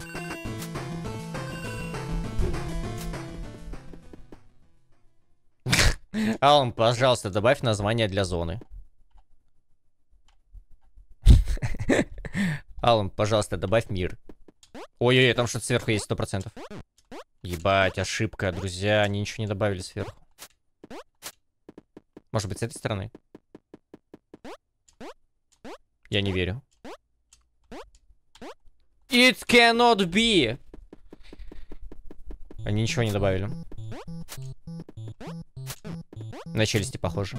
Алан, пожалуйста, добавь название для зоны. Алан, пожалуйста, добавь мир. Ой-ой-ой, там что-то сверху есть 100%. Ебать, ошибка, друзья, они ничего не добавили сверху. Может быть, с этой стороны? Я не верю. It cannot be! Они ничего не добавили. На челюсти похоже.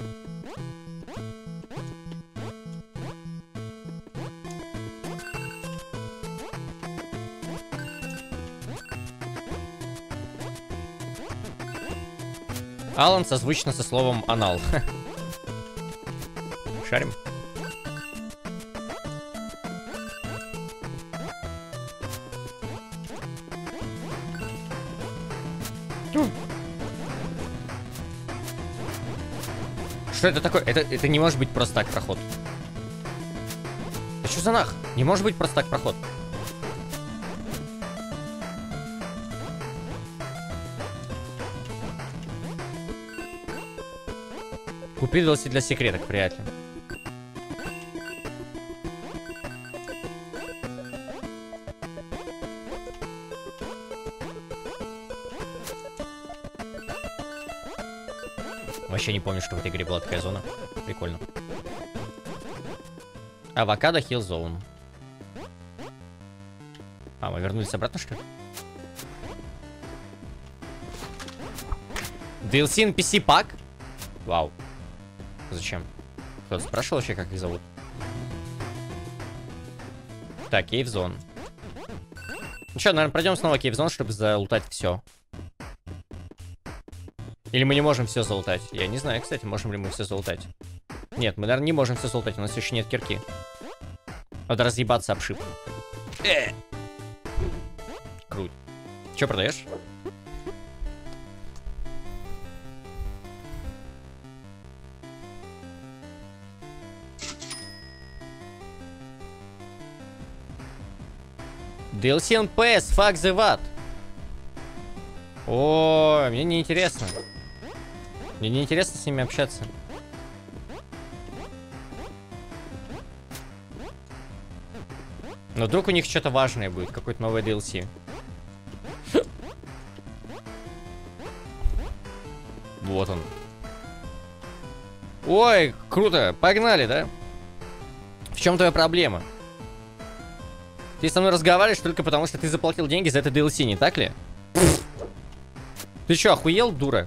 Алан созвучно со словом анал. Шарим. Что это такое? Это не может быть просто так проход. А что за нах? Не может быть просто так проход. Купи DLC для секреток, приятель. Вообще не помню, что в этой игре была такая зона. Прикольно. Авокадо Хилзоун. А, мы вернулись обратно, что ли? DLC NPC пак? Вау. Зачем? Кто-то спрашивал вообще, как их зовут? Так, Кейвзон. Ну что, наверное, пройдем снова Кейвзон, чтобы залутать все. Или мы не можем все залутать? Я не знаю, кстати, можем ли мы все залутать. Нет, мы, наверное, не можем все залутать, у нас еще нет кирки. Надо разъебаться об шип. Круть. Че продаешь? DLC NPS, fuck the what? О, мне неинтересно. Мне неинтересно с ними общаться. Но вдруг у них что-то важное будет, какой-то новый DLC. Вот он. Ой, круто, погнали, да? В чем твоя проблема? Ты со мной разговариваешь только потому, что ты заплатил деньги за это DLC, не так ли? Пфф. Ты чё, охуел, дура?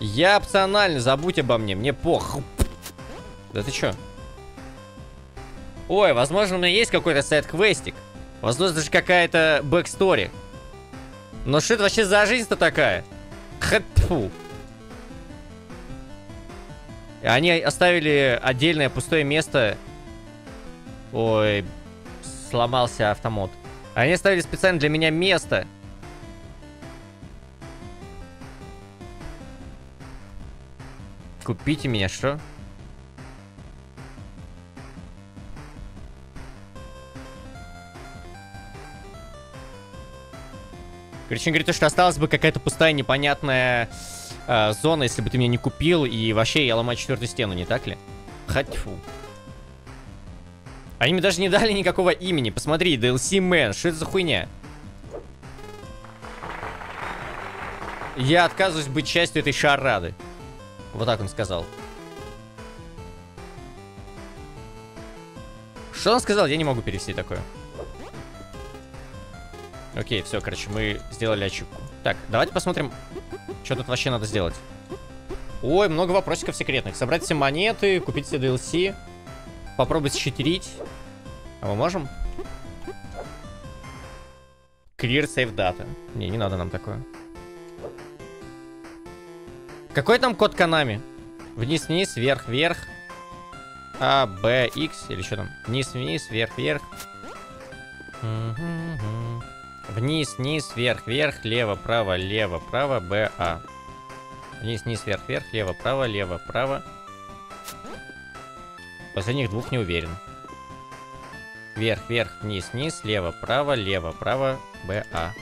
Я опционально, забудь обо мне похуй. Да ты чё? Ой, возможно, у меня есть какой-то сайт-квестик. Возможно, даже какая-то бэкстори. Но что это вообще за жизнь-то такая? Хатфу. Они оставили отдельное пустое место... Ой, сломался автомод. Они оставили специально для меня место. Купите меня, что? Короче, он говорит, что осталась бы какая-то пустая непонятная зона, если бы ты меня не купил. И вообще я ломаю четвертую стену, не так ли? Хатьфу. Они мне даже не дали никакого имени. Посмотри, DLC Man. Что это за хуйня? Я отказываюсь быть частью этой шарады. Вот так он сказал. Что он сказал? Я не могу перевести такое. Окей, все, короче, мы сделали ачивку. Так, давайте посмотрим, что тут вообще надо сделать. Ой, много вопросиков секретных. Собрать все монеты, купить все DLC... Попробовать считерить. А мы можем? Clear save data. Не, не надо нам такое. Какой там код Konami? Вниз-вниз, вверх-вверх. А, Б, X. Или что там? Вниз-вниз, вверх-вверх. Вниз-вниз, вверх-вверх. Лево-право, лево-право, Б, А. Вниз-вниз, вверх-вверх. Лево-право, лево-право. Последних двух не уверен. Вверх, вверх, вниз, вниз, лево, право, БА.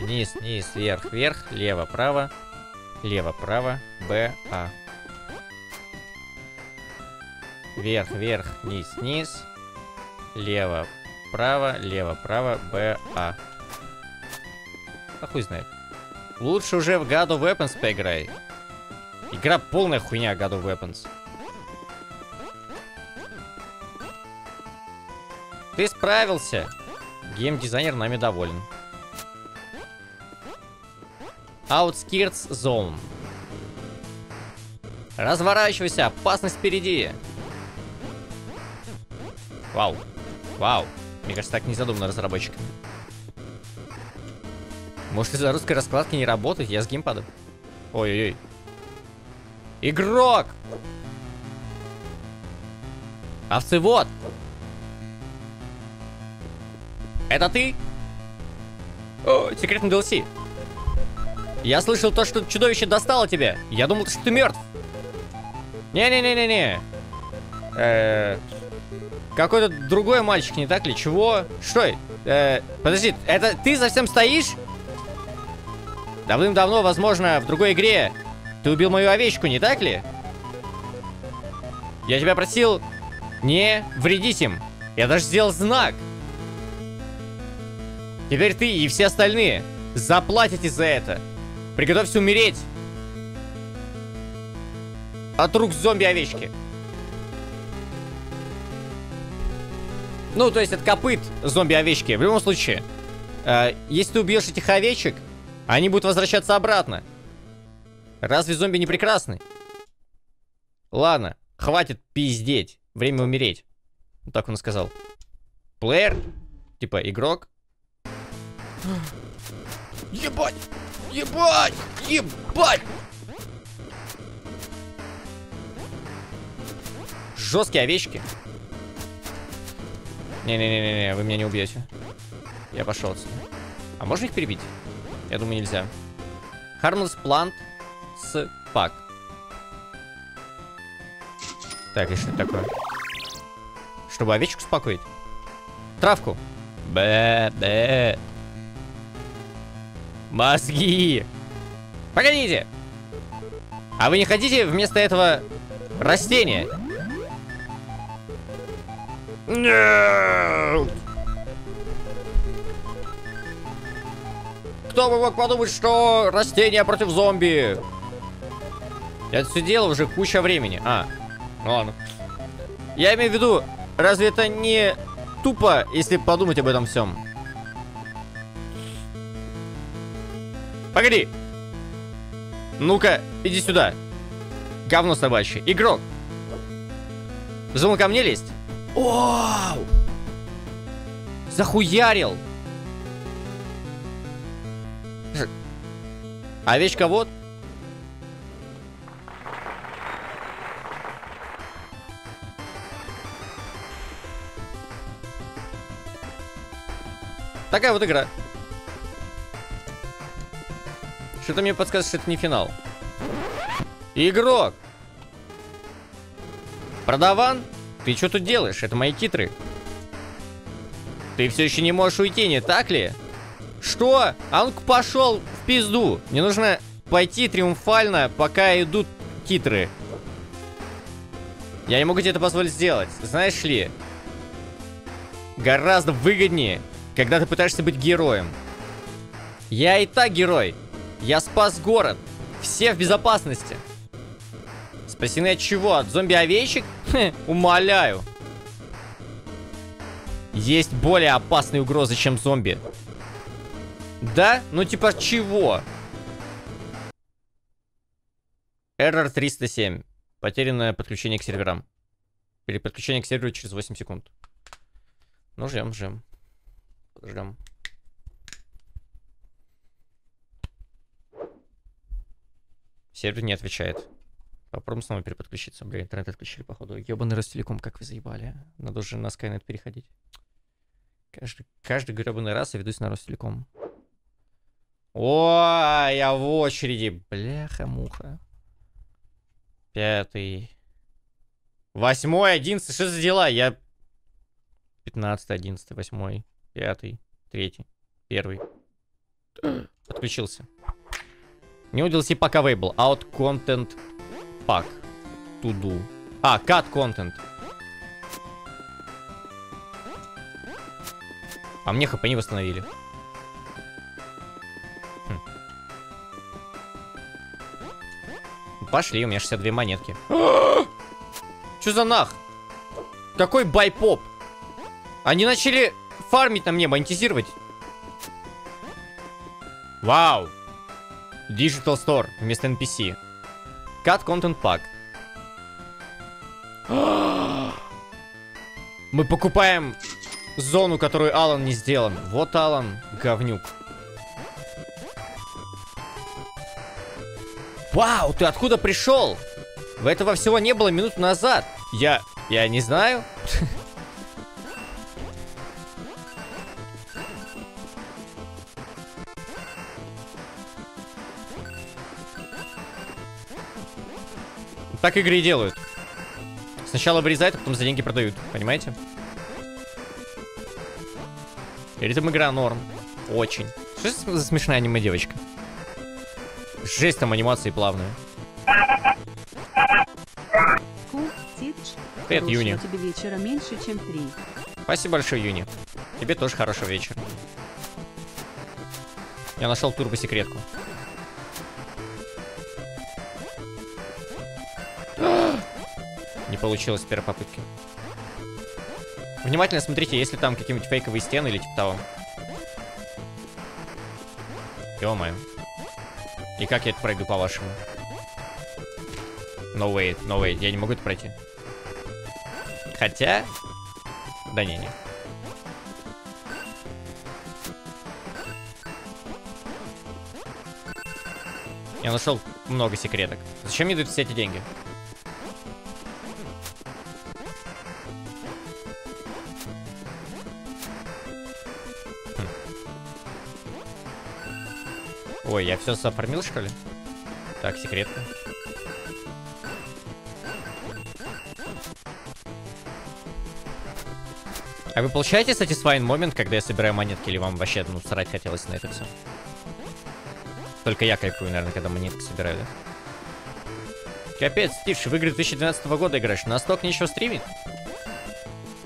Вниз, вниз, вверх, вверх, лево, право, БА. Вверх, вверх, вниз, вниз, лево, право, БА. А хуй знает. Лучше уже в God of Weapons поиграй. Игра полная хуйня, God of Weapons. Ты справился. Геймдизайнер нами доволен. Outskirts Zone. Разворачивайся, опасность впереди. Вау. Вау. Мне кажется, так не задумано разработчиками. Может, из-за русской раскладки не работает? Я с геймпадом. Ой-ой-ой. Игрок! Овцевод! Это ты? О, секретный DLC. Я слышал то, что чудовище достало тебя. Я думал, что ты мертв. Не-не-не-не-не. Какой-то другой мальчик, не так ли? Чего? Что? Подожди, это ты совсем стоишь? Давным-давно, возможно, в другой игре... Ты убил мою овечку, не так ли? Я тебя просил не вредить им. Я даже сделал знак. Теперь ты и все остальные заплатите за это. Приготовься умереть. от рук зомби-овечки. Ну, то есть от копыт зомби-овечки. В любом случае, если ты убьешь этих овечек, они будут возвращаться обратно. Разве зомби не прекрасны? Ладно, хватит пиздеть. Время умереть. Вот так он и сказал. Плеер, типа игрок. Ебать! Ебать! Ебать! Жесткие овечки. Не-не-не-не, вы меня не убьете. Я пошел отсюда. А можно их перебить? Я думаю, нельзя. Harmless Plant с пак. Так, и что это такое? Чтобы овечку успокоить? Травку. Бэ-бэ. Мозги. Погодите. А вы не хотите вместо этого растения? Нет. Кто бы мог подумать, что растения против зомби? Я это все делал уже куча времени. А, ну ладно. Я имею в виду, разве это не тупо, если подумать об этом всем? Погоди. Ну-ка, иди сюда. Говно собачье. Игрок. Зумал ко мне лезть? Оу! Захуярил! Овечка вот. Такая вот игра. Что-то мне подсказывает, что это не финал. Игрок! Продаван? Ты что тут делаешь? Это мои титры. Ты все еще не можешь уйти, не так ли? Что? А он пошел в пизду. Мне нужно пойти триумфально, пока идут титры. Я не могу тебе это позволить сделать. Знаешь ли, гораздо выгоднее, когда ты пытаешься быть героем. Я и так герой. Я спас город. Все в безопасности. Спасены от чего? От зомби-овечек? Умоляю. Есть более опасные угрозы, чем зомби. Да? Ну типа чего? Error 307. Потерянное подключение к серверам. Переподключение к серверу через 8 секунд. Ну ждем. Сервер не отвечает. Попробуем снова переподключиться. Бля, интернет отключили, походу. Ёбаный Ростелеком, как вы заебали. Надо уже на Skynet переходить. Каждый гребаный раз я ведусь на Ростелеком. О, я в очереди. Бляха-муха. 5, 8, 11. Что за дела? Я... 15, 11, 8, 5, 3, 1. Подключился. Не DLC Pack Available. Out Content Pack. To do. А, Cut Content. А мне хп не восстановили. Хм. Пошли, у меня 62 монетки. Чё за нах? Какой байпоп? Они начали фармить на мне, монетизировать. Вау. Digital Store вместо NPC. Cut Content Pack. Мы покупаем зону, которую Алан не сделан. Вот Алан, говнюк. Вау, ты откуда пришел? Этого всего не было минуту назад. Я не знаю. Так игры и делают. Сначала вырезают, а потом за деньги продают. Понимаете? Ритм игра норм. Очень. Что за смешная аниме-девочка? Жесть, там анимации плавные. Привет, Юни. Тебе вечера меньше, чем 3. Спасибо большое, Юни. Тебе тоже хорошего вечера. Я нашел турбо-секретку. получилось с первой попытки. Внимательно смотрите, если там какие-нибудь фейковые стены или типа того. Ё-моё. И как я это пройду, по-вашему? No way, no way. Я не могу это пройти. Хотя... Да не-не. Я нашел много секреток. Зачем мне дают все эти деньги? Ой, я все зафармил, что ли? Так, секретка. А вы получаете satisfying момент, когда я собираю монетки, или вам вообще, ну, срать хотелось на это все? Только я кайфую, наверное, когда монетки собираю, да? Капец, Стивш, в игры 2012 года играешь, настолько нечего стримить?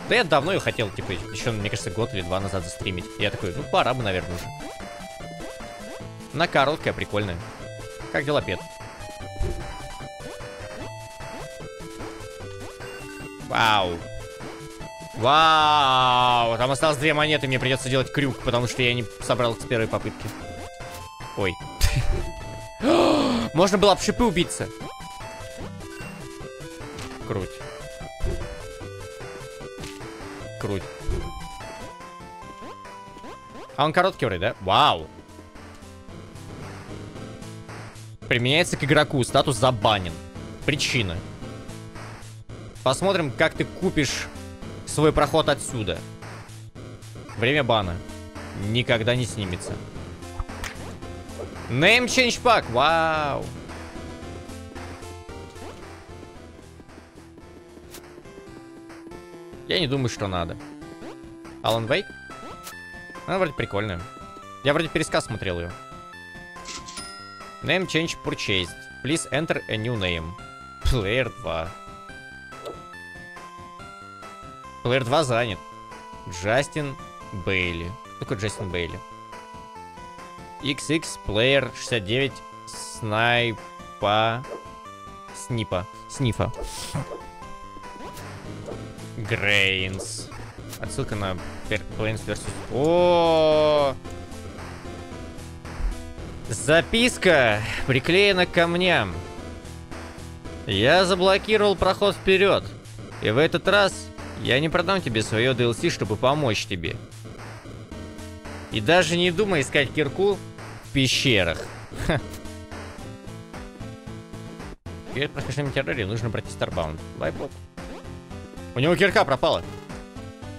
Да я давно ее хотел, типа, еще, мне кажется, год или два назад застримить. И я такой, ну, пора бы, наверное, уже. Она короткая, прикольная. Как дела, Пет? Вау. Вау, там осталось 2 монеты, мне придется делать крюк, потому что я не собрал с первой попытки. Ой. Можно было об шипы убиться. Круть. Круть. А он короткий вроде, да? Вау. Применяется к игроку. Статус забанен. Причина. Посмотрим, как ты купишь свой проход отсюда. Время бана. Никогда не снимется. Name Change Pack. Вау. Я не думаю, что надо. Alan Wake? Она вроде прикольная. Я вроде пересказ смотрел ее. Name Change Purchased. Please enter a new name. Player 2. Player 2 занят. Джастин Бейли. Такой Джастин Бейли. XX Player 69 Снайпа. Снипа. Снифа. Грейнс. Отсылка на Planes vs. О! Записка приклеена к камням. Я заблокировал проход вперед. И в этот раз я не продам тебе свое DLC, чтобы помочь тебе. И даже не думай искать кирку в пещерах. Перед прохождением террории нужно брать Старбаунд. Лайпот. У него кирка пропала.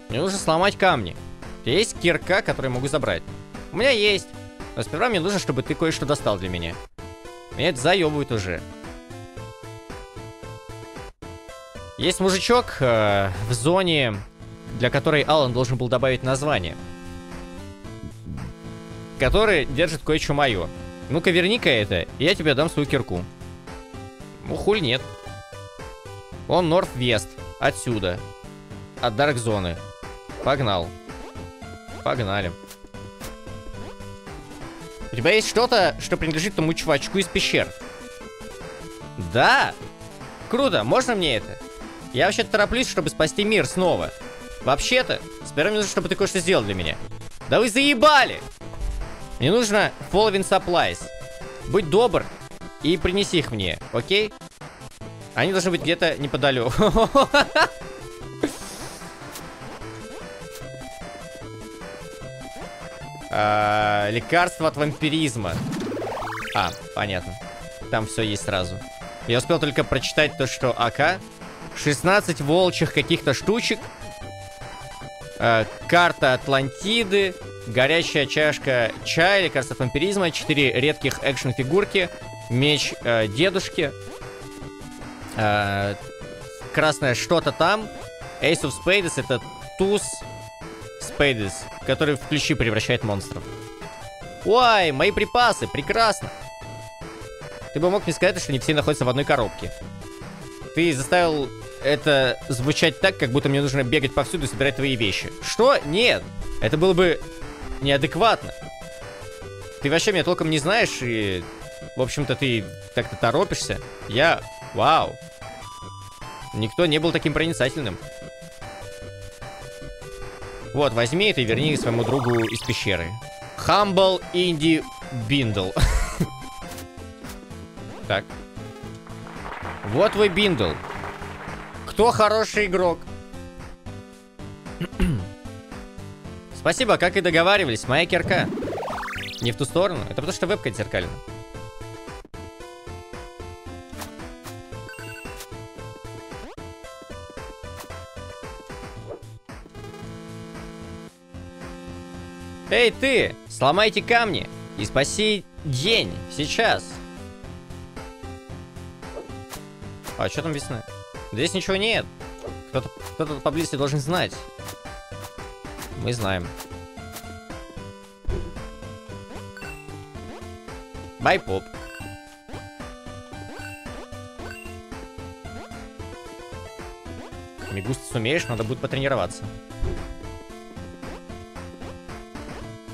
Мне нужно сломать камни. Есть кирка, которую могу забрать. У меня есть. Но сперва мне нужно, чтобы ты кое-что достал для меня. Меня это заебывает уже. Есть мужичок в зоне, для которой Алан должен был добавить название. Который держит кое-что мое. Ну-ка, верни-ка это, и я тебе дам свою кирку. Ну, хуй нет. Он Норд-Вест. Отсюда. От Дарк-зоны. Погнал. Погнали. У тебя есть что-то, что принадлежит тому чувачку из пещер? Да! Круто, можно мне это? Я вообще-то тороплюсь, чтобы спасти мир снова. Вообще-то, сперва мне нужно, чтобы ты кое-что сделал для меня. Да вы заебали! Мне нужно Following Supplies. Будь добр и принеси их мне, окей? Они должны быть где-то неподалеку. Лекарство от вампиризма. А, понятно. Там все есть сразу. Я успел только прочитать то, что АК. 16 волчьих каких-то штучек. Карта Атлантиды. Горячая чашка чая. Лекарство от вампиризма. 4 редких экшн-фигурки. Меч дедушки. Красное что-то там. Ace of Spades. Это туз. Спейдис, который в ключи превращает монстров. Ой, мои припасы, прекрасно. Ты бы мог мне сказать, что не все находятся в одной коробке. Ты заставил это звучать так, как будто мне нужно бегать повсюду и собирать твои вещи. Что? Нет, это было бы неадекватно. Ты вообще меня толком не знаешь и, в общем-то, ты так-то торопишься. Я... Вау. Никто не был таким проницательным. Вот, возьми это и верни своему другу из пещеры. Humble Indie Биндл. Так. Вот вы, Биндл. Кто хороший игрок? Спасибо, как и договаривались, моя кирка. Не в ту сторону. Это потому что вебка зеркальна. Эй, ты! Сломайте камни и спаси день сейчас. А что там весна? Здесь ничего нет. Кто-то поблизости должен знать. Мы знаем. Бай-поп. Мигуст, сумеешь, надо будет потренироваться.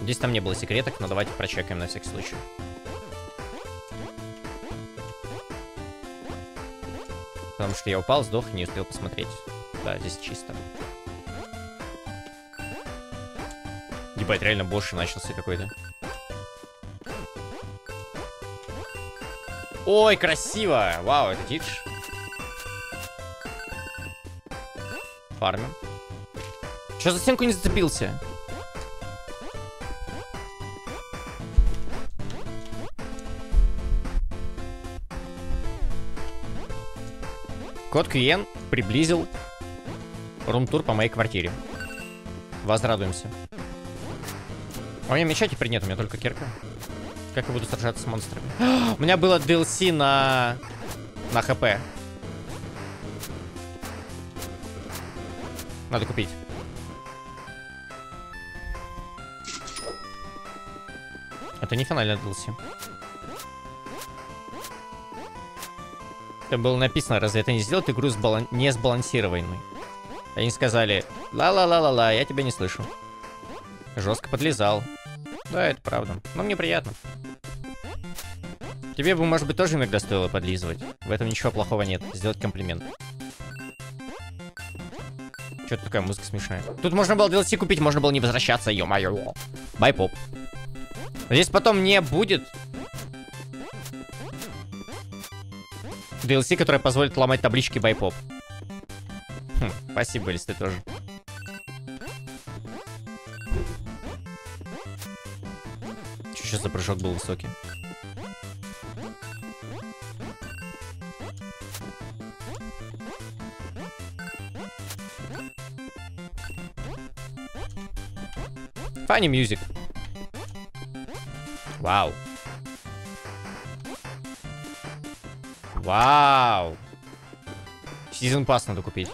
Здесь там не было секреток, но давайте прочекаем на всякий случай. Потому что я упал, сдох и не успел посмотреть. Да, здесь чисто. Ебать, реально больше начался какой-то. Ой, красиво! Вау, это титш. Фармим. Чё за стенку не зацепился? Код Кьен приблизил рум-тур по моей квартире. Возрадуемся. У меня меча теперь нет, у меня только кирка. Как я буду сражаться с монстрами? У меня было DLC на ХП. Надо купить. Это не финальное DLC. Это было написано, разве это не сделает игру не сбалансированной? Они сказали, ла-ла-ла-ла-ла, я тебя не слышу. Жестко подлезал. Да, это правда. Но мне приятно. Тебе бы, может быть, тоже иногда стоило подлизывать. В этом ничего плохого нет. Сделать комплимент. Что-то такая музыка смешная. Тут можно было DLC купить, можно было не возвращаться. Ё-моё. Бай-поп. Здесь потом не будет DLC, которая позволит ломать таблички бай-поп. Хм, спасибо, Элис, ты тоже. Что за прыжок был высокий? Funny music. Вау. Вау. Season Pass надо купить.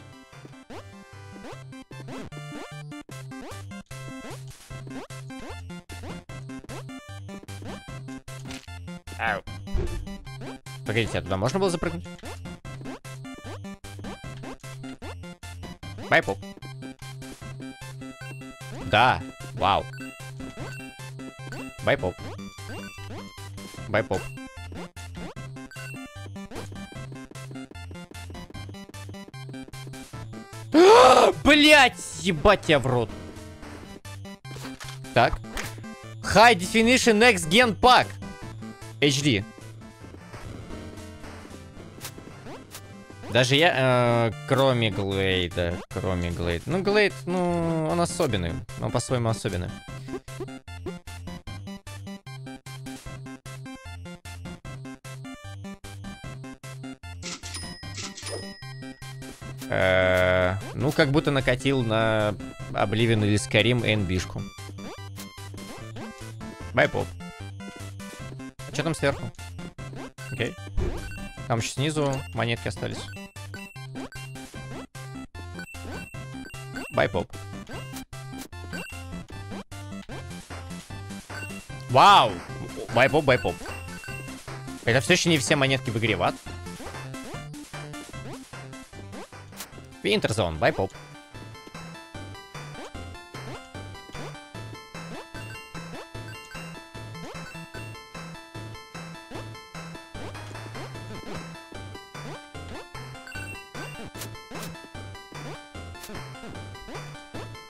Ау. Погодите, а туда можно было запрыгнуть? Байпоп. Да. Вау. Байпоп. Байпоп. Блять, ебать я в рот. Так. High Definition Next Gen Pack HD. Даже я, кроме Глейда, Ну, Глейд, ну, он особенный. Он по-своему особенный. Ну, как будто накатил на Oblivion или Skyrim NB-шку. Бай-поп. А что там сверху? Окей. Там еще снизу монетки остались. Бай-поп. Вау! Бай-поп, бай-поп. Это все еще не все монетки в игре, ват? Винтерзон, бай-поп.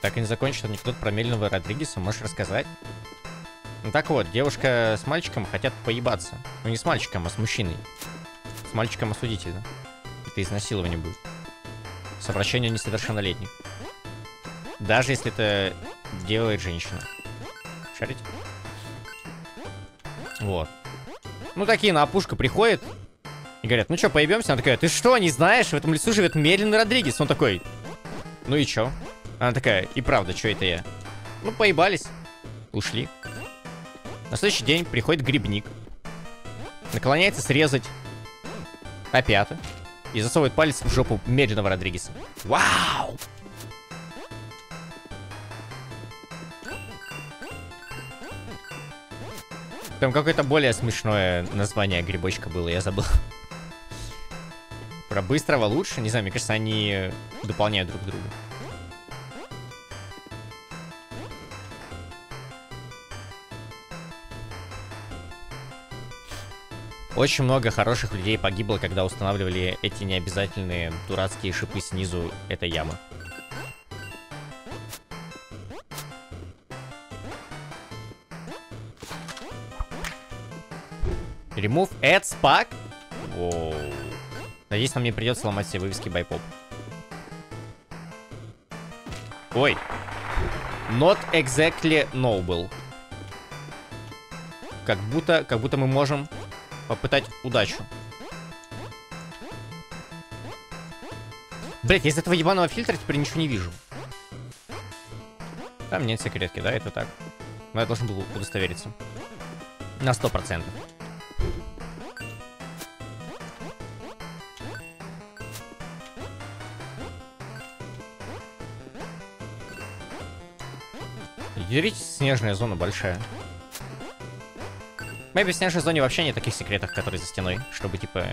Так и не закончил анекдот про Мельного Родригеса, можешь рассказать? Ну так вот, девушка с мальчиком хотят поебаться. Ну не с мальчиком, а с мужчиной. С мальчиком осудительно. Это изнасилование будет. С обращением несовершеннолетних. Даже если это делает женщина. Шарите? Вот. Ну такие на опушку приходят и говорят, ну что, поебемся? Она такая, ты что, не знаешь? В этом лесу живет Мельный Родригес. Он такой, ну и чё? Она такая, и правда, что это я? Ну, поебались. Ушли. На следующий день приходит грибник. Наклоняется срезать опята. И засовывает палец в жопу Мельного Родригеса. Вау! Там какое-то более смешное название грибочка было, я забыл. Про быстрого лучше, не знаю, мне кажется, они дополняют друг друга. Очень много хороших людей погибло, когда устанавливали эти необязательные дурацкие шипы снизу этой ямы. Remove ads pack? Воу. Надеюсь, нам не придется ломать все вывески байпоп. Ой. Not exactly noble. Как будто мы можем попытать удачу. Блять, я из этого ебаного фильтра теперь ничего не вижу. Там нет секретки, да? Это так. Но я должен был удостовериться. На 100%. Деритесь, снежная зона большая. Maybe в снежной зоне вообще нет таких секретов, которые за стеной, чтобы, типа,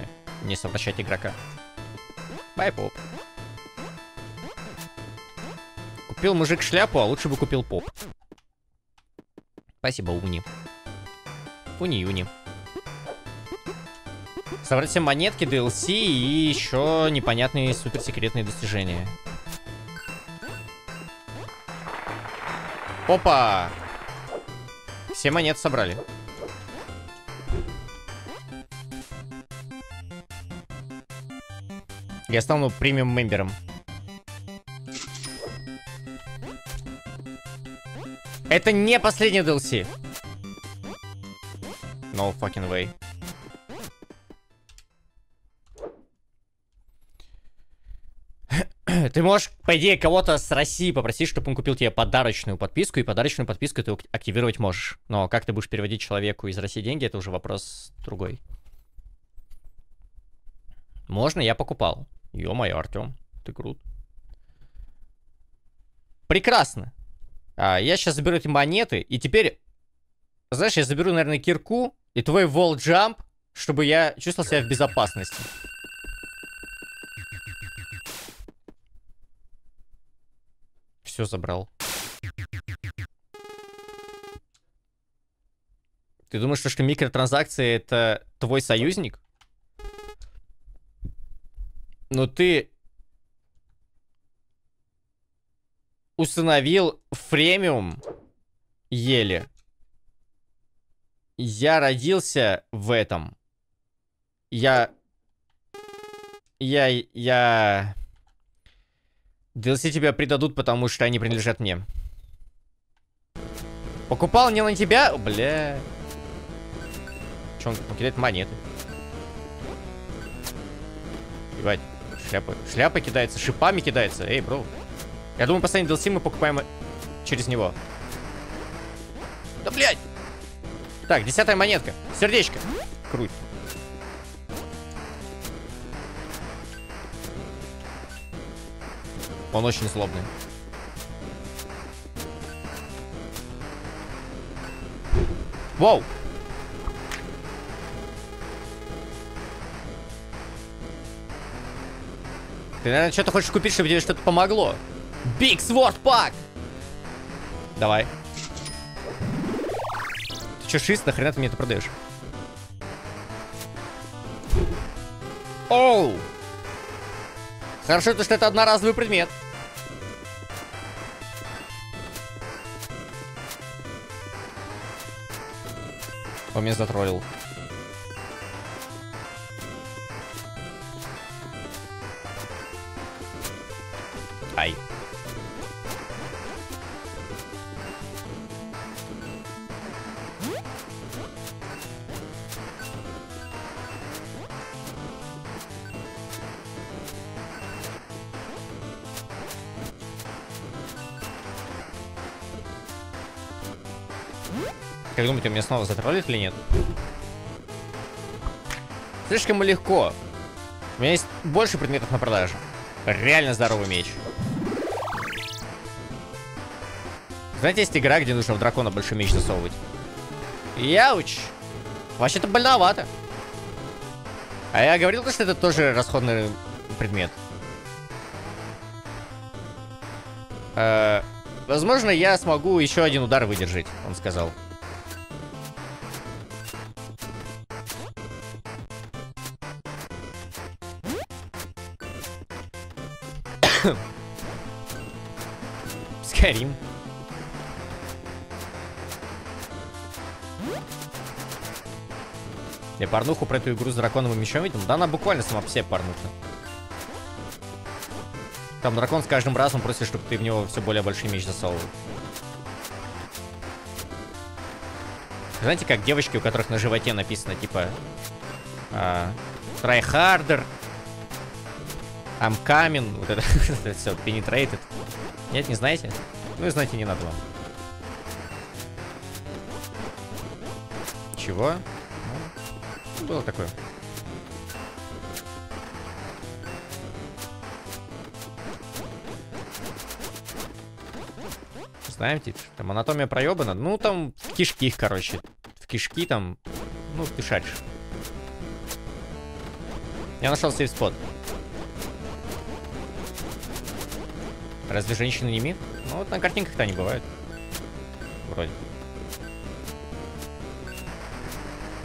не совращать игрока. Бай-поп. Купил мужик шляпу, а лучше бы купил поп. Спасибо, Уни. Уни-юни. Собрать все монетки, DLC и еще непонятные суперсекретные достижения. Опа! Все монеты собрали. Я стану премиум-мембером. Это не последний DLC. No fucking way. Ты можешь, по идее, кого-то с России попросить, чтобы он купил тебе подарочную подписку, и подарочную подписку ты активировать можешь. Но как ты будешь переводить человеку из России деньги, это уже вопрос другой. Можно, я покупал. Ё-моё, Артём, ты крут. Прекрасно. Я сейчас заберу эти монеты, и теперь, знаешь, я заберу, наверное, кирку и твой волджамп, чтобы я чувствовал себя в безопасности. Все забрал. Ты думаешь, что микротранзакции это твой союзник? Но ты установил фремиум еле. Я родился в этом. DLC тебя предадут, потому что они принадлежат мне. Покупал не на тебя? О, бля. Че он кидает монеты? Ебать, шляпы. Шляпа кидается, шипами кидается. Эй, бро. Я думаю, последний DLC мы покупаем через него. Да, блядь. Так, 10-я монетка. Сердечко. Круть. Он очень злобный. Вау! Ты, наверное, что-то хочешь купить, чтобы тебе что-то помогло. Big Sword Pack! Давай. Ты что, шист? Нахрена ты мне это продаешь? Оу! Хорошо, то, что это одноразовый предмет. Он меня затроллил. Ай. Как думаете, он меня снова затроллит или нет? Слишком легко. У меня есть больше предметов на продажу. Реально здоровый меч. Знаете, есть игра, где нужно в дракона больше меч засовывать. Яуч! Вообще-то больновато. А я говорил, что это тоже расходный предмет. Возможно, я смогу еще один удар выдержать, он сказал. Skyrim. Я порнуху про эту игру с драконовым мечом видел? Да она буквально сама по себе порнуха. Там дракон с каждым разом просит, чтобы ты в него все более большой меч засовывал. Знаете, как девочки, у которых на животе написано, типа... Try harder. I'm coming. Вот это все. Penetrated. Нет, не знаете? Ну и знаете, не надо вам. Чего? Было такое. Знаем, типа, там анатомия проебана. Ну, там в кишки их, короче. В кишки там. Ну, ты шаришь. Я нашел сейф-спот. Разве женщины не ми? Ну, вот на картинках-то они бывают. Вроде.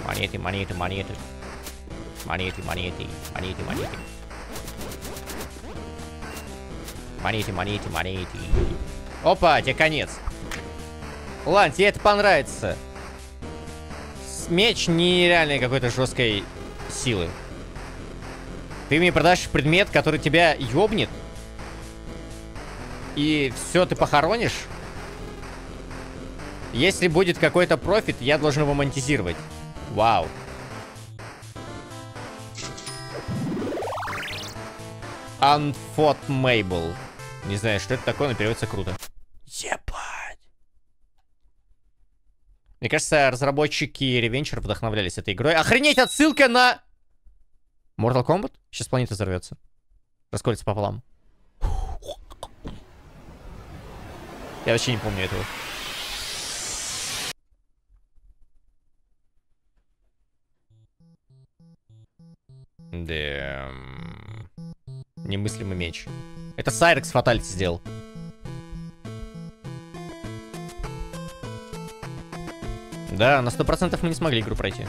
Монеты, монеты, монеты. Монеты, монеты, монеты, монеты. Монеты, монеты, монеты. Опа, тебе конец. Ладно, тебе это понравится. Меч нереальной какой-то жесткой силы. Ты мне продашь предмет, который тебя ёбнет. И все, ты похоронишь. Если будет какой-то профит, я должен его монетизировать. Вау. Unfortunable. Не знаю, что это такое, но переводится круто. Ебать. Мне кажется, разработчики Reventure вдохновлялись этой игрой. Охренеть, отсылка на... Mortal Kombat? Сейчас планета взорвется. Расколется пополам. Я вообще не помню этого. Да. Немыслимый меч. Это Sairekx фатальти сделал. Да, на 100% мы не смогли игру пройти.